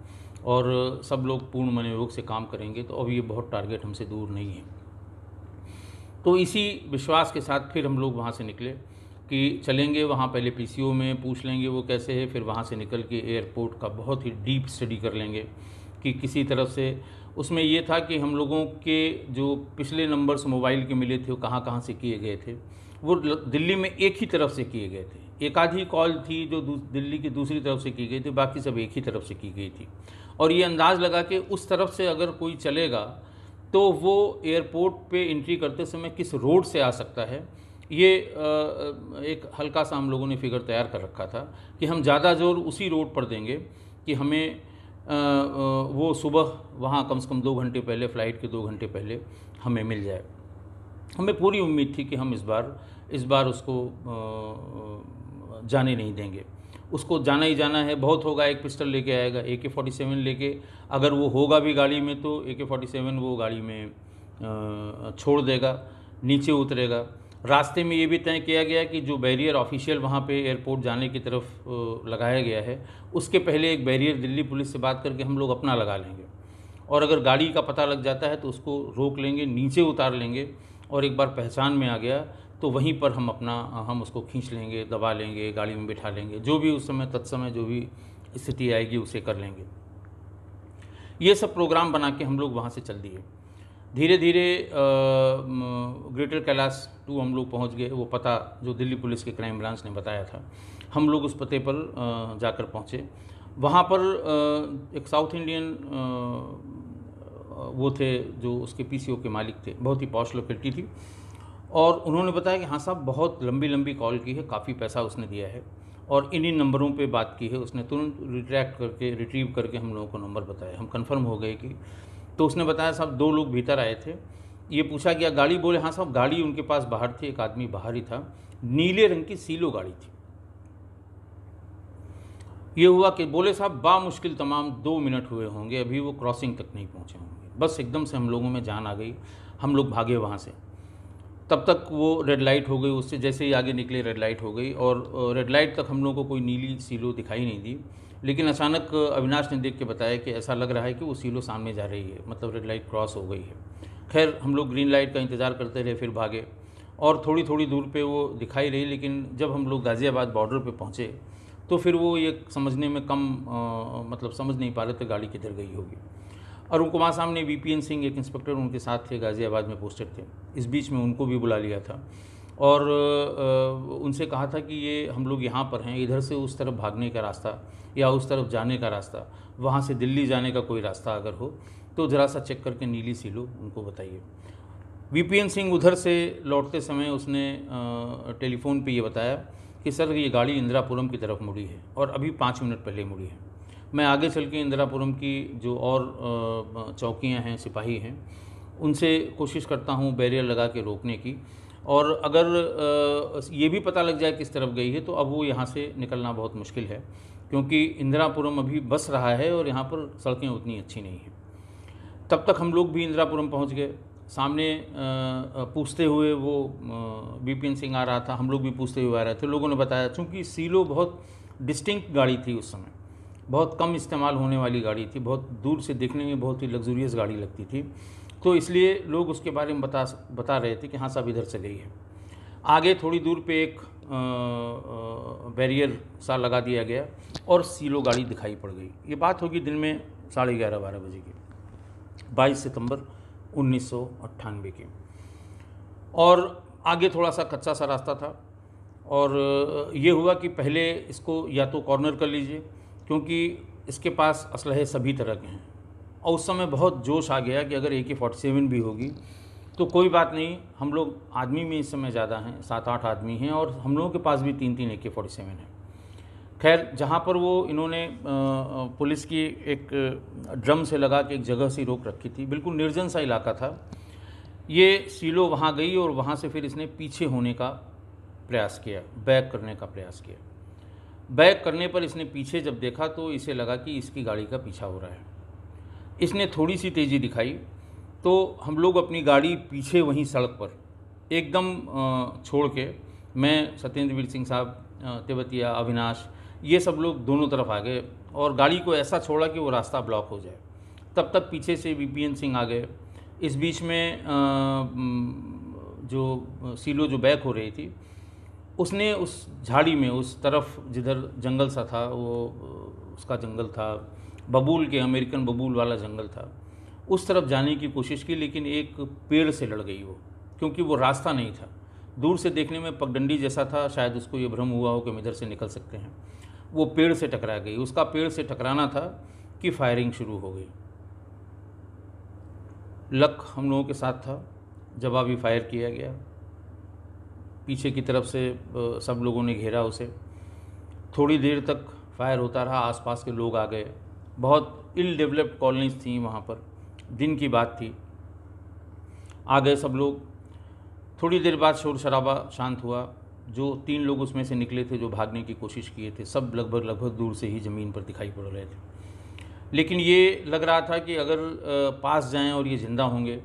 और सब लोग पूर्ण मनोयोग से काम करेंगे तो अब ये बहुत टारगेट हमसे दूर नहीं है। तो इसी विश्वास के साथ फिर हम लोग वहाँ से निकले कि चलेंगे वहाँ, पहले PCO में पूछ लेंगे वो कैसे है, फिर वहाँ से निकल के एयरपोर्ट का बहुत ही डीप स्टडी कर लेंगे कि किसी तरफ से। उसमें ये था कि हम लोगों के जो पिछले नंबर्स मोबाइल के मिले थे वो कहाँ कहाँ से किए गए थे, वो दिल्ली में एक ही तरफ से किए गए थे। एक आधी कॉल थी जो दिल्ली की दूसरी तरफ से की गई थी, बाकी सब एक ही तरफ से की गई थी। और ये अंदाज़ लगा कि उस तरफ से अगर कोई चलेगा तो वो एयरपोर्ट पे एंट्री करते समय किस रोड से आ सकता है, ये एक हल्का सा हम लोगों ने फिगर तैयार कर रखा था कि हम ज़्यादा जोर उसी रोड पर देंगे कि हमें वो सुबह वहाँ कम से कम 2 घंटे पहले, फ़्लाइट के 2 घंटे पहले हमें मिल जाए। हमें पूरी उम्मीद थी कि हम इस बार उसको जाने नहीं देंगे, उसको जाना ही जाना है। बहुत होगा एक पिस्टल लेके आएगा, AK-47 लेके, अगर वो होगा भी गाड़ी में तो AK-47 वो गाड़ी में छोड़ देगा, नीचे उतरेगा। रास्ते में ये भी तय किया गया कि जो बैरियर ऑफिशियल वहाँ पे एयरपोर्ट जाने की तरफ लगाया गया है, उसके पहले एक बैरियर दिल्ली पुलिस से बात करके हम लोग अपना लगा लेंगे, और अगर गाड़ी का पता लग जाता है तो उसको रोक लेंगे, नीचे उतार लेंगे, और एक बार पहचान में आ गया तो वहीं पर हम उसको खींच लेंगे, दबा लेंगे, गाड़ी में बिठा लेंगे, जो भी उस समय तत्समय जो भी स्थिति आएगी उसे कर लेंगे। ये सब प्रोग्राम बना के हम लोग वहाँ से चल दिए। धीरे धीरे ग्रेटर कैलाश 2 हम लोग पहुँच गए। वो पता जो दिल्ली पुलिस के क्राइम ब्रांच ने बताया था, हम लोग उस पते पर जाकर पहुँचे। वहाँ पर एक साउथ इंडियन वो थे जो उसके PCO के मालिक थे, बहुत ही पॉश लोकेलिटी थी, और उन्होंने बताया कि हाँ साहब बहुत लंबी लंबी कॉल की है, काफ़ी पैसा उसने दिया है और इन्हीं नंबरों पे बात की है उसने। तुरंत रिट्रीव करके हम लोगों को नंबर बताया, हम कंफर्म हो गए कि। तो उसने बताया साहब 2 लोग भीतर आए थे, ये पूछा गया गाड़ी, बोले हाँ साहब गाड़ी उनके पास बाहर थी, एक आदमी बाहर ही था, नीले रंग की सीलो गाड़ी थी। ये हुआ कि बोले साहब बामुश्किल तमाम 2 मिनट हुए होंगे, अभी वो क्रॉसिंग तक नहीं पहुँचे होंगे। बस एकदम से हम लोगों में जान आ गई, हम लोग भागे वहाँ से। तब तक वो रेड लाइट हो गई, उससे जैसे ही आगे निकले रेड लाइट हो गई और रेड लाइट तक हम लोगों को कोई नीली सीलो दिखाई नहीं दी। लेकिन अचानक अविनाश ने देख के बताया कि ऐसा लग रहा है कि वो सीलो सामने जा रही है, मतलब रेड लाइट क्रॉस हो गई है। खैर हम लोग ग्रीन लाइट का इंतज़ार करते रहे, फिर भागे और थोड़ी थोड़ी दूर पे वो दिखाई रही। लेकिन जब हम लोग गाज़ियाबाद बॉर्डर पे पहुँचे तो फिर वो ये समझने में कम मतलब समझ नहीं पा रहे थे गाड़ी किधर गई होगी। अरुण कुमार साहब ने VPN सिंह एक इंस्पेक्टर उनके साथ थे, गाज़ियाबाद में पोस्टेड थे, इस बीच में उनको भी बुला लिया था और उनसे कहा था कि ये हम लोग यहाँ पर हैं, इधर से उस तरफ भागने का रास्ता या उस तरफ जाने का रास्ता, वहाँ से दिल्ली जाने का कोई रास्ता अगर हो तो ज़रा सा चेक करके नीली सीलो उनको बताइए। VPN सिंह उधर से लौटते समय उसने टेलीफोन पे ये बताया कि सर ये गाड़ी इंदिरापुरम की तरफ मुड़ी है और अभी 5 मिनट पहले मुड़ी है। मैं आगे चल के इंदिरापुरम की जो और चौकियां हैं, सिपाही हैं, उनसे कोशिश करता हूँ बैरियर लगा के रोकने की, और अगर ये भी पता लग जाए किस तरफ गई है तो अब वो यहाँ से निकलना बहुत मुश्किल है, क्योंकि इंदिरापुरम अभी बस रहा है और यहाँ पर सड़कें उतनी अच्छी नहीं हैं। तब तक हम लोग भी इंदिरापुरम पहुंच गए। सामने पूछते हुए वो VPN सिंह आ रहा था, हम लोग भी पूछते हुए आ रहे थे। लोगों ने बताया चूँकि सीलो बहुत डिस्टिंक्ट गाड़ी थी, उस समय बहुत कम इस्तेमाल होने वाली गाड़ी थी, बहुत दूर से देखने में बहुत ही लग्जूरियस गाड़ी लगती थी, तो इसलिए लोग उसके बारे में बता रहे थे कि हाँ साहब इधर से गई है। आगे थोड़ी दूर पे एक बैरियर सा लगा दिया गया और सीलो गाड़ी दिखाई पड़ गई। ये बात होगी दिन में 11:30-12 बजे की, 22 सितंबर 1998 के। और आगे थोड़ा सा कच्चा सा रास्ता था और ये हुआ कि पहले इसको या तो कॉर्नर कर लीजिए, क्योंकि इसके पास असलहे सभी तरह के हैं, और उस समय बहुत जोश आ गया कि अगर AK-47 भी होगी तो कोई बात नहीं। हम लोग आदमी में इस समय ज़्यादा हैं, 7-8 आदमी हैं और हम लोगों के पास भी 3-3 AK-47 हैं। खैर जहाँ पर वो इन्होंने पुलिस की एक ड्रम से लगा के एक जगह सी रोक रखी थी, बिल्कुल निर्जन सा इलाका था, ये सीलो वहाँ गई और वहाँ से फिर इसने पीछे होने का प्रयास किया, बैक करने का प्रयास किया। बैक करने पर इसने पीछे जब देखा तो इसे लगा कि इसकी गाड़ी का पीछा हो रहा है। इसने थोड़ी सी तेज़ी दिखाई तो हम लोग अपनी गाड़ी पीछे वहीं सड़क पर एकदम छोड़ के, मैं, सत्येंद्र वीर सिंह साहब, तिब्बतिया, अविनाश, ये सब लोग दोनों तरफ आ गए और गाड़ी को ऐसा छोड़ा कि वो रास्ता ब्लॉक हो जाए। तब तक पीछे से VPN सिंह आ गए। इस बीच में जो सीलो जो बैक हो रही थी उसने उस झाड़ी में, उस तरफ जिधर जंगल सा था, वो उसका जंगल था बबूल के, अमेरिकन बबूल वाला जंगल था, उस तरफ जाने की कोशिश की लेकिन एक पेड़ से लड़ गई वो, क्योंकि वो रास्ता नहीं था। दूर से देखने में पगडंडी जैसा था, शायद उसको ये भ्रम हुआ हो कि हम इधर से निकल सकते हैं। वो पेड़ से टकरा गई, उसका पेड़ से टकराना था कि फायरिंग शुरू हो गई। लक हम लोगों के साथ था, जवाबी फायर किया गया, पीछे की तरफ से सब लोगों ने घेरा उसे, थोड़ी देर तक फायर होता रहा। आसपास के लोग आ गए, बहुत इल डेवलप्ड कॉलोनीज थी वहाँ पर, दिन की बात थी। आ गए सब लोग, थोड़ी देर बाद शोर शराबा शांत हुआ। जो 3 लोग उसमें से निकले थे जो भागने की कोशिश किए थे, सब लगभग दूर से ही ज़मीन पर दिखाई पड़ रहे थे। लेकिन ये लग रहा था कि अगर पास जाएं और ये ज़िंदा होंगे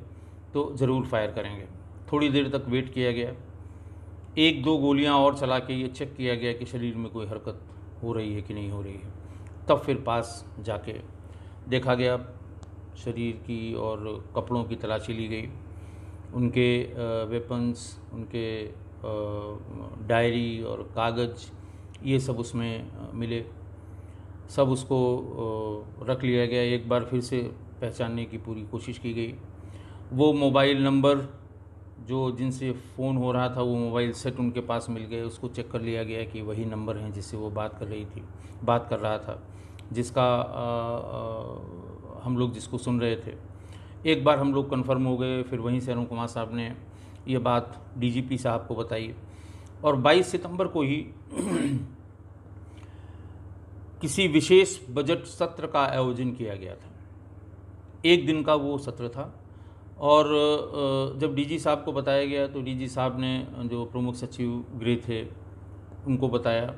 तो ज़रूर फायर करेंगे। थोड़ी देर तक वेट किया गया, 1-2 गोलियां और चला के ये चेक किया गया कि शरीर में कोई हरकत हो रही है कि नहीं हो रही है। तब फिर पास जाके देखा गया, शरीर की और कपड़ों की तलाशी ली गई, उनके वेपन्स, उनके डायरी और कागज़, ये सब उसमें मिले। सब उसको रख लिया गया, एक बार फिर से पहचानने की पूरी कोशिश की गई। वो मोबाइल नंबर जो जिनसे फ़ोन हो रहा था, वो मोबाइल सेट उनके पास मिल गए, उसको चेक कर लिया गया कि वही नंबर हैं जिससे वो बात कर रहा था जिसका हम लोग जिसको सुन रहे थे। एक बार हम लोग कंफर्म हो गए, फिर वहीं से अरुण कुमार साहब ने ये बात DGP साहब को बताई और 22 सितंबर को ही किसी विशेष बजट सत्र का आयोजन किया गया था। एक दिन का वो सत्र था और जब DG साहब को बताया गया तो DG साहब ने, जो प्रमुख सचिव गृह थे, उनको बताया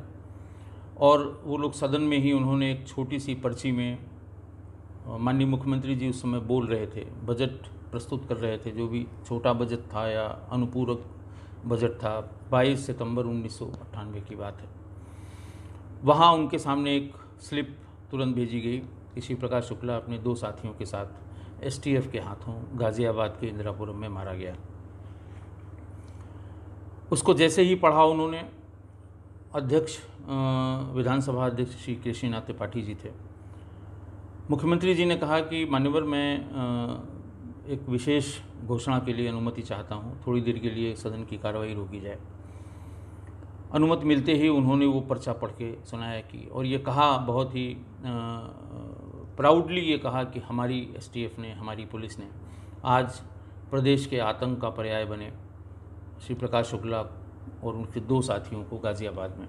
और वो लोग सदन में ही उन्होंने एक छोटी सी पर्ची में, माननीय मुख्यमंत्री जी उस समय बोल रहे थे, बजट प्रस्तुत कर रहे थे, जो भी छोटा बजट था या अनुपूरक बजट था 22 सितंबर 1998 की बात है। वहाँ उनके सामने एक स्लिप तुरंत भेजी गई कि शिव प्रकाश शुक्ला अपने दो साथियों के साथ एसटीएफ के हाथों गाज़ियाबाद के इंदिरापुरम में मारा गया। उसको जैसे ही पढ़ा उन्होंने, अध्यक्ष विधानसभा अध्यक्ष श्री केशरीनाथ त्रिपाठी जी थे, मुख्यमंत्री जी ने कहा कि मान्यवर मैं एक विशेष घोषणा के लिए अनुमति चाहता हूं, थोड़ी देर के लिए सदन की कार्रवाई रोकी जाए। अनुमति मिलते ही उन्होंने वो पर्चा पढ़ के सुनाया कि, और ये कहा बहुत ही प्राउडली ये कहा कि हमारी एसटीएफ ने, हमारी पुलिस ने आज प्रदेश के आतंक का पर्याय बने श्री प्रकाश शुक्ला और उनके दो साथियों को गाज़ियाबाद में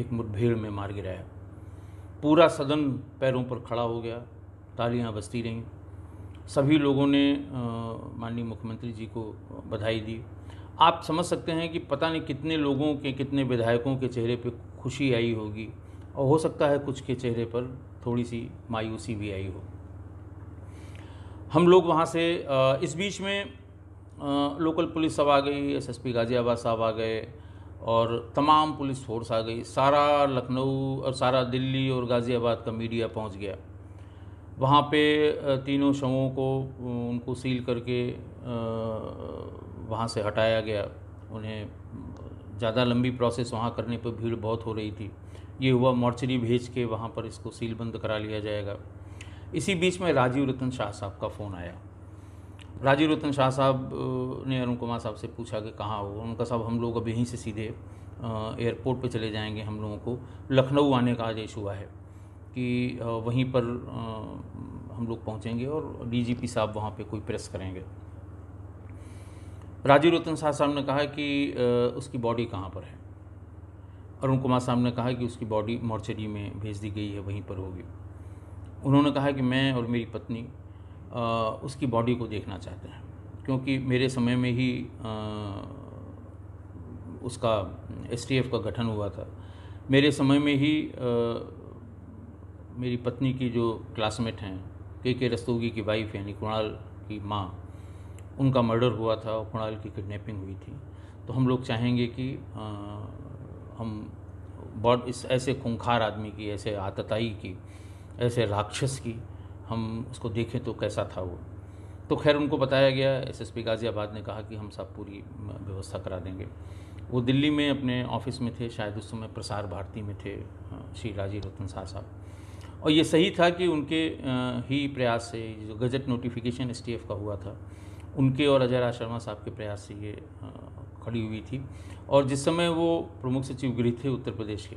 एक मुठभेड़ में मार गिराया। पूरा सदन पैरों पर खड़ा हो गया, तालियां बजती रहीं, सभी लोगों ने माननीय मुख्यमंत्री जी को बधाई दी। आप समझ सकते हैं कि पता नहीं कितने लोगों के, कितने विधायकों के चेहरे पे खुशी आई होगी और हो सकता है कुछ के चेहरे पर थोड़ी सी मायूसी भी आई हो। हम लोग वहाँ से इस बीच में लोकल पुलिस सब आ गई, एसएसपी गाज़ियाबाद साहब आ गए और तमाम पुलिस फोर्स आ गई। सारा लखनऊ और सारा दिल्ली और गाज़ियाबाद का मीडिया पहुँच गया। वहाँ पे तीनों शवों को उनको सील करके वहाँ से हटाया गया। उन्हें ज़्यादा लंबी प्रोसेस वहाँ करने पर भीड़ बहुत हो रही थी। ये हुआ मॉर्चरी भेज के वहाँ पर इसको सील बंद करा लिया जाएगा। इसी बीच में राजीव रतन शाह साहब का फ़ोन आया। राजीव रतन शाह साहब ने अरुण कुमार साहब से पूछा कि कहाँ हो। उनका साहब हम लोग अब यहीं से सीधे एयरपोर्ट पे चले जाएंगे, हम लोगों को लखनऊ आने का आदेश हुआ है कि वहीं पर हम लोग पहुंचेंगे और डीजीपी साहब वहां पे कोई प्रेस करेंगे। राजीव रतन शाह साहब ने कहा कि उसकी बॉडी कहां पर है। अरुण कुमार साहब ने कहा कि उसकी बॉडी मॉर्चरी में भेज दी गई है, वहीं पर होगी। उन्होंने कहा कि मैं और मेरी पत्नी उसकी बॉडी को देखना चाहते हैं, क्योंकि मेरे समय में ही उसका एसटीएफ का गठन हुआ था। मेरे समय में ही मेरी पत्नी की जो क्लासमेट हैं, के रस्तोगी की वाइफ यानी कुणाल की माँ, उनका मर्डर हुआ था और कुणाल की किडनैपिंग हुई थी। तो हम लोग चाहेंगे कि हम बहुत इस ऐसे खूंखार आदमी की, ऐसे आतताई की, ऐसे राक्षस की, हम उसको देखें तो कैसा था वो। तो खैर उनको बताया गया। एसएसपी गाज़ियाबाद ने कहा कि हम सब पूरी व्यवस्था करा देंगे। वो दिल्ली में अपने ऑफिस में थे, शायद उस समय प्रसार भारती में थे श्री राजीव रतन शाह साहब। और ये सही था कि उनके ही प्रयास से, जो गजट नोटिफिकेशन एसटीएफ का हुआ था, उनके और अजय राज शर्मा साहब के प्रयास से ये खड़ी हुई थी। और जिस समय वो प्रमुख सचिव गृह थे उत्तर प्रदेश के,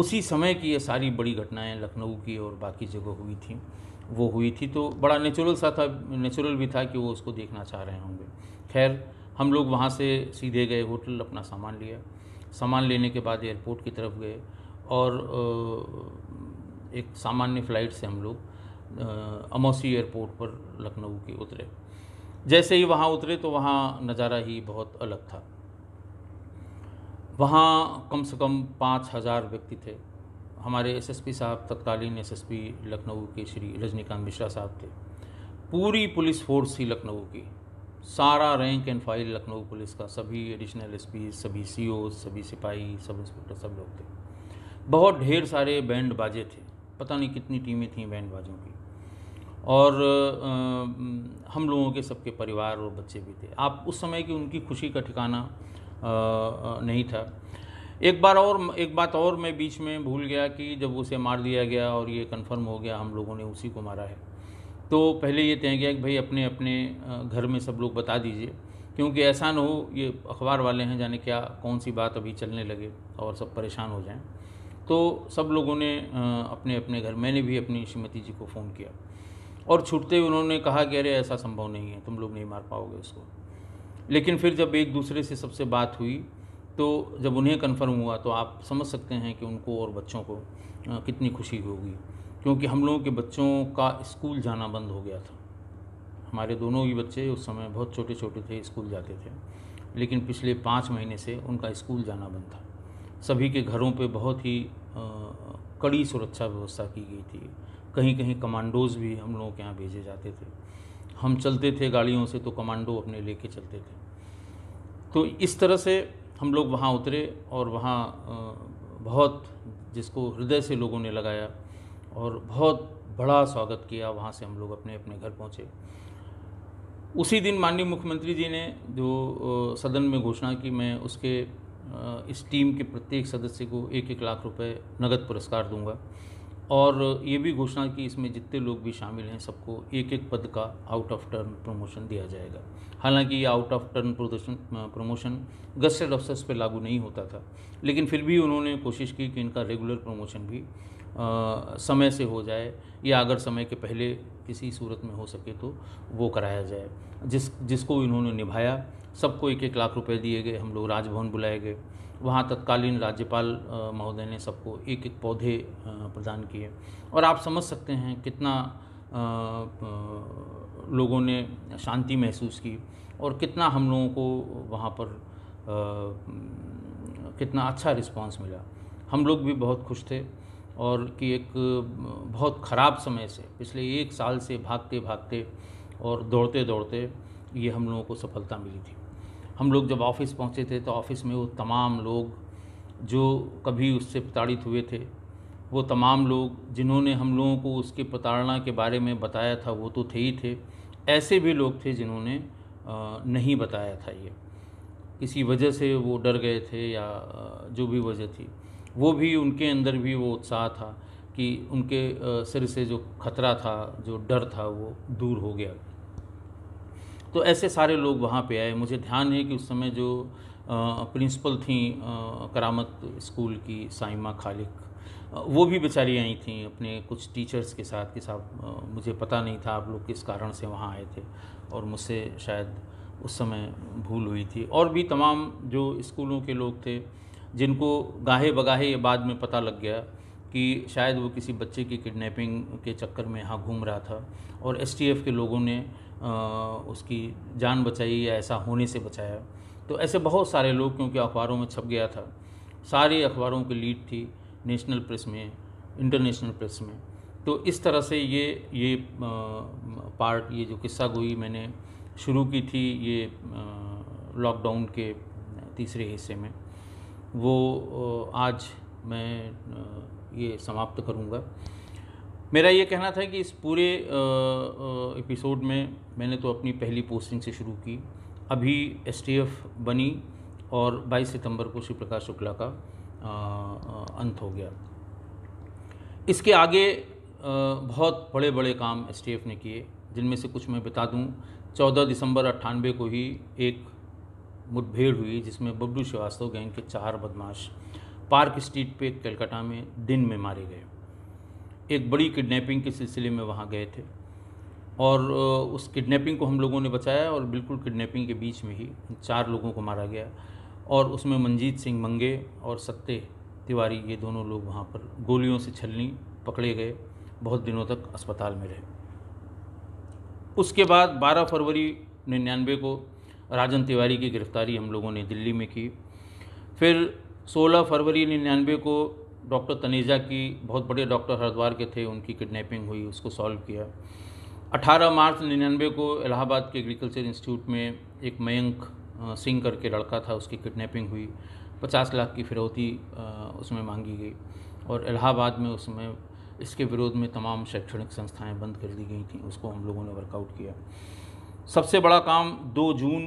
उसी समय की ये सारी बड़ी घटनाएं लखनऊ की और बाकी जगह हुई थी, वो हुई थी। तो बड़ा नेचुरल सा था, नेचुरल भी था कि वो उसको देखना चाह रहे होंगे। खैर हम लोग वहाँ से सीधे गए होटल, अपना सामान लिया। सामान लेने के बाद एयरपोर्ट की तरफ गए और एक सामान्य फ़्लाइट से हम लोग अमौसी एयरपोर्ट पर लखनऊ के उतरे। जैसे ही वहाँ उतरे तो वहाँ नज़ारा ही बहुत अलग था। वहाँ कम से कम 5,000 व्यक्ति थे। हमारे एसएसपी साहब, तत्कालीन एसएसपी लखनऊ के श्री रजनीकांत मिश्रा साहब थे। पूरी पुलिस फोर्स थी लखनऊ की, सारा rank and file Lucknow police का, सभी एडिशनल एसपी, सभी सीओ, सभी सिपाही, सब इंस्पेक्टर, सब लोग थे। बहुत ढेर सारे बैंड बाजे थे, पता नहीं कितनी टीमें थीं बैंड बाजों की। और हम लोगों के सबके परिवार और बच्चे भी थे। आप उस समय की उनकी खुशी का ठिकाना नहीं था। एक बात और मैं बीच में भूल गया कि जब उसे मार दिया गया और ये कंफर्म हो गया हम लोगों ने उसी को मारा है, तो पहले ये तय किया कि भाई अपने अपने घर में सब लोग बता दीजिए, क्योंकि ऐसा न हो ये अखबार वाले हैं, जाने क्या कौन सी बात अभी चलने लगे और सब परेशान हो जाएँ। तो सब लोगों ने अपने अपने घर, मैंने भी अपनी श्रीमती जी को फ़ोन किया और छुटते उन्होंने कहा कि अरे ऐसा संभव नहीं है, तुम लोग नहीं मार पाओगे उसको। लेकिन फिर जब एक दूसरे से सबसे बात हुई तो जब उन्हें कन्फर्म हुआ तो आप समझ सकते हैं कि उनको और बच्चों को कितनी खुशी होगी, क्योंकि हम लोगों के बच्चों का स्कूल जाना बंद हो गया था। हमारे दोनों ही बच्चे उस समय बहुत छोटे छोटे थे, स्कूल जाते थे, लेकिन पिछले 5 महीने से उनका स्कूल जाना बंद था। सभी के घरों पे बहुत ही कड़ी सुरक्षा व्यवस्था की गई थी। कहीं कहीं कमांडोज भी हम लोगों के यहाँ भेजे जाते थे। हम चलते थे गाड़ियों से तो कमांडो अपने लेके चलते थे। तो इस तरह से हम लोग वहाँ उतरे और वहाँ बहुत जिसको हृदय से लोगों ने लगाया और बहुत बड़ा स्वागत किया। वहाँ से हम लोग अपने अपने घर पहुँचे। उसी दिन माननीय मुख्यमंत्री जी ने जो सदन में घोषणा की, मैं उसके इस टीम के प्रत्येक सदस्य को 1-1 लाख रुपए नगद पुरस्कार दूंगा और ये भी घोषणा की इसमें जितने लोग भी शामिल हैं सबको 1-1 पद का आउट ऑफ टर्न प्रमोशन दिया जाएगा। हालांकि ये out of turn promotion gazetted officers पे लागू नहीं होता था, लेकिन फिर भी उन्होंने कोशिश की कि इनका रेगुलर प्रमोशन भी समय से हो जाए या अगर समय के पहले किसी सूरत में हो सके तो वो कराया जाए, जिसको इन्होंने निभाया। सबको 1-1 लाख रुपए दिए गए। हम लोग राजभवन बुलाए गए। वहाँ तत्कालीन राज्यपाल महोदय ने सबको 1-1 पौधे प्रदान किए और आप समझ सकते हैं कितना लोगों ने शांति महसूस की और कितना हम लोगों को वहाँ पर कितना अच्छा रिस्पांस मिला। हम लोग भी बहुत खुश थे और कि एक बहुत ख़राब समय से पिछले 1 साल से भागते भागते और दौड़ते दौड़ते ये हम लोगों को सफलता मिली थी। हम लोग जब ऑफिस पहुंचे थे तो ऑफिस में वो तमाम लोग जो कभी उससे प्रताड़ित हुए थे, वो तमाम लोग जिन्होंने हम लोगों को उसकी प्रताड़ना के बारे में बताया था वो तो थे ही थे, ऐसे भी लोग थे जिन्होंने नहीं बताया था, ये किसी वजह से वो डर गए थे या जो भी वजह थी, वो भी उनके अंदर भी वो उत्साह था कि उनके सिर से जो खतरा था, जो डर था, वो दूर हो गया। तो ऐसे सारे लोग वहाँ पे आए। मुझे ध्यान है कि उस समय जो प्रिंसिपल थीं करामत स्कूल की साइमा खालिक, वो भी बेचारी आई थीं अपने कुछ टीचर्स के साथ कि साहब मुझे पता नहीं था आप लोग किस कारण से वहाँ आए थे और मुझसे शायद उस समय भूल हुई थी। और भी तमाम जो स्कूलों के लोग थे जिनको गाहे बगाहे ये बाद में पता लग गया कि शायद वो किसी बच्चे की किडनैपिंग के चक्कर में यहाँ घूम रहा था और एसटीएफ के लोगों ने उसकी जान बचाई या ऐसा होने से बचाया। तो ऐसे बहुत सारे लोग, क्योंकि अखबारों में छप गया था, सारे अखबारों की लीड थी, नेशनल प्रेस में, इंटरनेशनल प्रेस में। तो इस तरह से ये पार्ट, ये जो किस्सा गोई मैंने शुरू की थी ये लॉकडाउन के तीसरे हिस्से में, वो आज मैं ये समाप्त करूँगा। मेरा ये कहना था कि इस पूरे एपिसोड में मैंने तो अपनी पहली पोस्टिंग से शुरू की। अभी एसटीएफ बनी और 22 सितंबर को शिव प्रकाश शुक्ला का अंत हो गया। इसके आगे बहुत बड़े बड़े काम एसटीएफ ने किए, जिनमें से कुछ मैं बता दूं। 14 दिसंबर 1998 को ही एक मुठभेड़ हुई जिसमें बब्लू श्रीवास्तव गैंग के 4 बदमाश पार्क स्ट्रीट पे कलकत्ता में दिन में मारे गए। एक बड़ी किडनैपिंग के सिलसिले में वहाँ गए थे और उस किडनैपिंग को हम लोगों ने बचाया और बिल्कुल किडनैपिंग के बीच में ही 4 लोगों को मारा गया और उसमें मंजीत सिंह मंगे और सत्य तिवारी, ये दोनों लोग वहाँ पर गोलियों से छलनी पकड़े गए, बहुत दिनों तक अस्पताल में रहे। उसके बाद 12 फरवरी 1999 को राजन तिवारी की गिरफ्तारी हम लोगों ने दिल्ली में की। फिर 16 फरवरी 1999 को डॉक्टर तनेजा की, बहुत बड़े डॉक्टर हरिद्वार के थे, उनकी किडनैपिंग हुई, उसको सॉल्व किया। 18 मार्च 1999 को इलाहाबाद के एग्रीकल्चर इंस्टीट्यूट में एक मयंक सिंह करके लड़का था, उसकी किडनैपिंग हुई, 50 लाख की फिरौती उसमें मांगी गई और इलाहाबाद में उसमें इसके विरोध में तमाम शैक्षणिक संस्थाएँ बंद कर दी गई थीं, उसको हम लोगों ने वर्कआउट किया। सबसे बड़ा काम 2 जून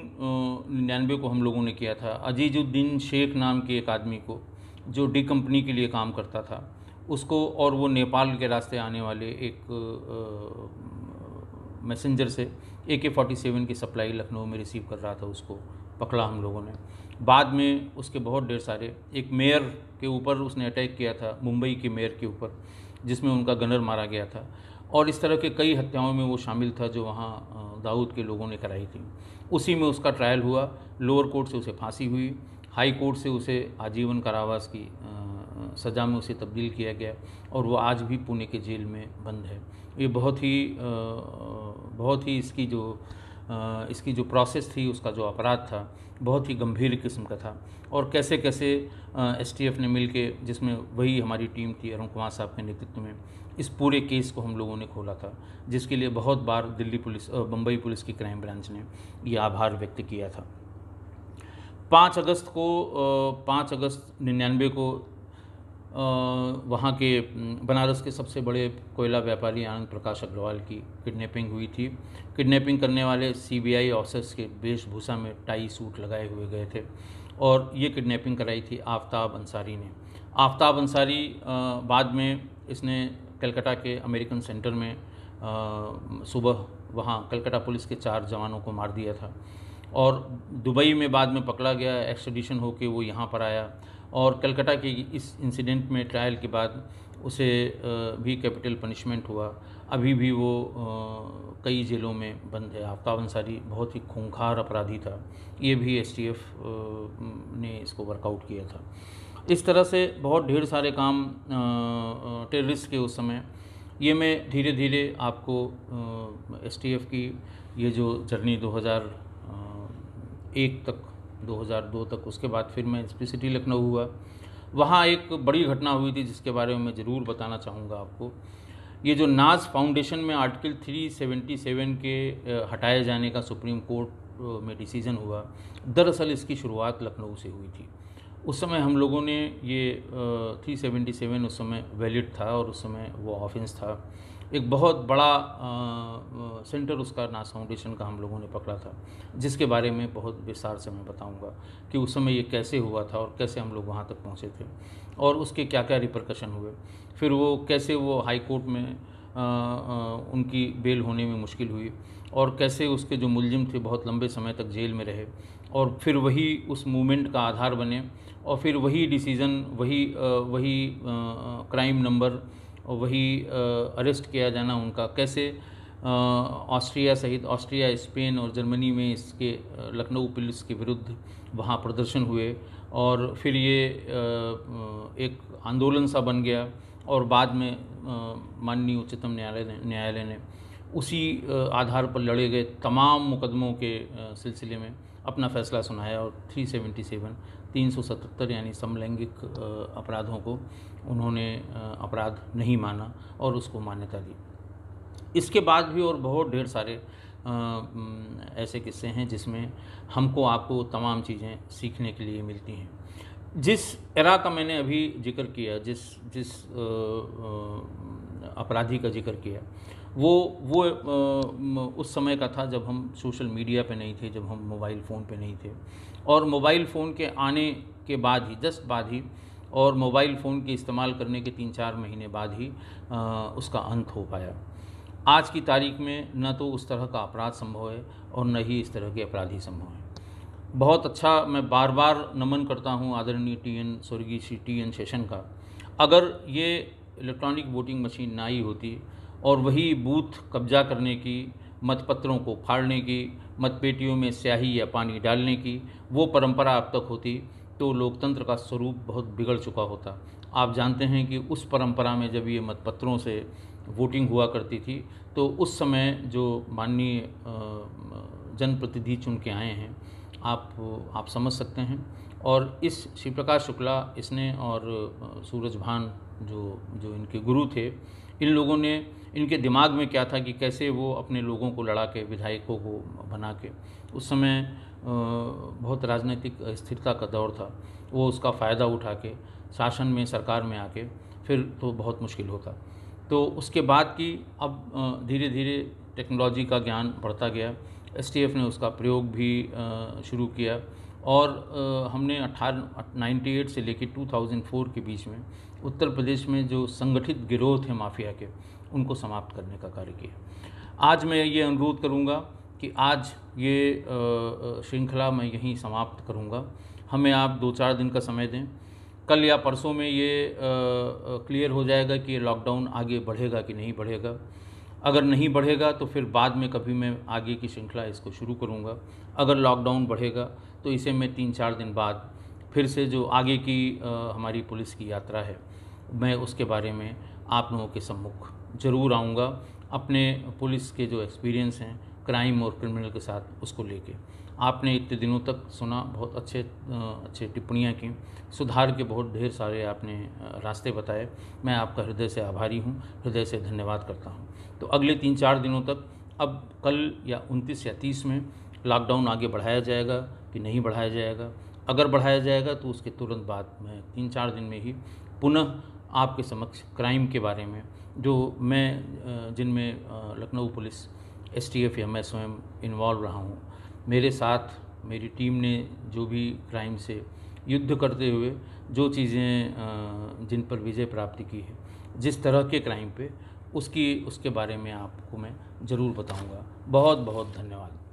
1999 को हम लोगों ने किया था। अजीजुद्दीन शेख नाम के एक आदमी को, जो डी कंपनी के लिए काम करता था, उसको, और वो नेपाल के रास्ते आने वाले एक मैसेंजर से AK-47 की सप्लाई लखनऊ में रिसीव कर रहा था, उसको पकड़ा हम लोगों ने। बाद में उसके बहुत ढेर सारे, एक मेयर के ऊपर उसने अटैक किया था, मुंबई के मेयर के ऊपर, जिसमें उनका गनर मारा गया था और इस तरह के कई हत्याओं में वो शामिल था जो वहाँ दाऊद के लोगों ने कराई थी। उसी में उसका ट्रायल हुआ, लोअर कोर्ट से उसे फांसी हुई, हाई कोर्ट से उसे आजीवन कारावास की सज़ा में उसे तब्दील किया गया और वो आज भी पुणे के जेल में बंद है। ये बहुत ही इसकी जो प्रोसेस थी, उसका जो अपराध था, बहुत ही गंभीर किस्म का था और कैसे कैसे एसटीएफ ने मिलके, जिसमें वही हमारी टीम थी अरुण कुमार साहब के नेतृत्व में, इस पूरे केस को हम लोगों ने खोला था, जिसके लिए बहुत बार बम्बई पुलिस की क्राइम ब्रांच ने ये आभार व्यक्त किया था। 5 अगस्त 1999 को वहाँ के बनारस के सबसे बड़े कोयला व्यापारी आनंद प्रकाश अग्रवाल की किडनैपिंग हुई थी। किडनैपिंग करने वाले सीबीआई ऑफिसर्स के वेशभूषा में टाई सूट लगाए हुए गए थे और ये किडनैपिंग कराई थी आफताब अंसारी ने। आफताब अंसारी बाद में इसने कलकत्ता के अमेरिकन सेंटर में सुबह वहाँ कलकत्ता पुलिस के 4 जवानों को मार दिया था और दुबई में बाद में पकड़ा गया। एक्सट्रैडिशन होकर वो यहाँ पर आया और कलकत्ता के इस इंसिडेंट में ट्रायल के बाद उसे भी कैपिटल पनिशमेंट हुआ। अभी भी वो कई जेलों में बंद है। आफताब अंसारी बहुत ही खूंखार अपराधी था। ये भी एसटीएफ ने इसको वर्कआउट किया था। इस तरह से बहुत ढेर सारे काम टेररिस्ट के उस समय। ये मैं धीरे धीरे आपको एसटीएफ की ये जो जर्नी 2002 तक, उसके बाद फिर मैं SPCT लखनऊ हुआ। वहाँ एक बड़ी घटना हुई थी जिसके बारे में मैं ज़रूर बताना चाहूँगा आपको। ये जो नाज फाउंडेशन में आर्टिकल 377 के हटाए जाने का सुप्रीम कोर्ट में डिसीज़न हुआ, दरअसल इसकी शुरुआत लखनऊ से हुई थी। उस समय हम लोगों ने ये 377 उस समय वैलिड था और उस समय वो ऑफेंस था। एक बहुत बड़ा सेंटर उसका नाज फाउंडेशन का हम लोगों ने पकड़ा था, जिसके बारे में बहुत विस्तार से मैं बताऊंगा कि उस समय ये कैसे हुआ था और कैसे हम लोग वहाँ तक पहुँचे थे और उसके क्या क्या रिपरकशन हुए। फिर वो कैसे वो हाई कोर्ट में उनकी बेल होने में मुश्किल हुई और कैसे उसके जो मुलजिम थे बहुत लंबे समय तक जेल में रहे और फिर वही उस मूवमेंट का आधार बने और फिर वही डिसीज़न, वही क्राइम नंबर और वही अरेस्ट किया जाना उनका, कैसे ऑस्ट्रिया सहित ऑस्ट्रिया, स्पेन और जर्मनी में इसके लखनऊ पुलिस के विरुद्ध वहाँ प्रदर्शन हुए और फिर ये एक आंदोलन सा बन गया और बाद में माननीय उच्चतम न्यायालय ने उसी आधार पर लड़े गए तमाम मुकदमों के सिलसिले में अपना फैसला सुनाया और 377 यानी समलैंगिक अपराधों को उन्होंने अपराध नहीं माना और उसको मान्यता दी। इसके बाद भी और बहुत ढेर सारे ऐसे किस्से हैं जिसमें हमको आपको तमाम चीज़ें सीखने के लिए मिलती हैं। जिस एरा का मैंने अभी जिक्र किया, जिस अपराधी का जिक्र किया, वो उस समय का था जब हम सोशल मीडिया पे नहीं थे, जब हम मोबाइल फ़ोन पे नहीं थे। और मोबाइल फ़ोन के आने के बाद ही, जस्ट बाद ही, और मोबाइल फ़ोन के इस्तेमाल करने के 3-4 महीने बाद ही उसका अंत हो पाया। आज की तारीख में न तो उस तरह का अपराध संभव है और न ही इस तरह के अपराधी संभव हैं। बहुत अच्छा, मैं बार बार नमन करता हूँ आदरणीय स्वर्गीय टी एन शेषन का। अगर ये इलेक्ट्रॉनिक वोटिंग मशीन ना ही होती और वही बूथ कब्जा करने की, मतपत्रों को फाड़ने की, मतपेटियों में स्याही या पानी डालने की वो परंपरा अब तक होती तो लोकतंत्र का स्वरूप बहुत बिगड़ चुका होता। आप जानते हैं कि उस परंपरा में जब ये मतपत्रों से वोटिंग हुआ करती थी तो उस समय जो माननीय जनप्रतिनिधि चुन के आए हैं आप समझ सकते हैं। और इस शिव प्रकाश शुक्ला इसने और सूरज भान जो इनके गुरु थे, इन लोगों ने, इनके दिमाग में क्या था कि कैसे वो अपने लोगों को लड़ा के, विधायकों को बना के, उस समय बहुत राजनीतिक स्थिरता का दौर था, वो उसका फ़ायदा उठा के शासन में, सरकार में आके फिर तो बहुत मुश्किल होता। तो उसके बाद की अब धीरे धीरे टेक्नोलॉजी का ज्ञान बढ़ता गया। STF ने उसका प्रयोग भी शुरू किया और हमने 1898 से लेकर 2004 के बीच में उत्तर प्रदेश में जो संगठित गिरोह थे माफिया के, उनको समाप्त करने का कार्य किया। आज मैं ये अनुरोध करूंगा कि आज ये श्रृंखला मैं यहीं समाप्त करूंगा। हमें आप 2-4 दिन का समय दें। कल या परसों में ये क्लियर हो जाएगा कि लॉकडाउन आगे बढ़ेगा कि नहीं बढ़ेगा। अगर नहीं बढ़ेगा तो फिर बाद में कभी मैं आगे की श्रृंखला इसको शुरू करूंगा। अगर लॉकडाउन बढ़ेगा तो इसे मैं 3-4 दिन बाद फिर से जो आगे की हमारी पुलिस की यात्रा है, मैं उसके बारे में आप लोगों के सम्मुख ज़रूर आऊँगा, अपने पुलिस के जो एक्सपीरियंस हैं क्राइम और क्रिमिनल के साथ, उसको लेके। आपने इतने दिनों तक सुना, बहुत अच्छे टिप्पणियाँ की, सुधार के बहुत ढेर सारे आपने रास्ते बताए। मैं आपका हृदय से आभारी हूँ, हृदय से धन्यवाद करता हूँ। तो अगले 3-4 दिनों तक, अब कल या 29 या 30 में लॉकडाउन आगे बढ़ाया जाएगा कि नहीं बढ़ाया जाएगा, अगर बढ़ाया जाएगा तो उसके तुरंत बाद में 3-4 दिन में ही पुनः आपके समक्ष क्राइम के बारे में जो मैं जिनमें लखनऊ पुलिस STF या मैं स्वयं इन्वॉल्व रहा हूँ, मेरे साथ मेरी टीम ने जो भी क्राइम से युद्ध करते हुए जो चीज़ें जिन पर विजय प्राप्ति की है, जिस तरह के क्राइम पे उसके बारे में आपको मैं ज़रूर बताऊँगा। बहुत बहुत धन्यवाद।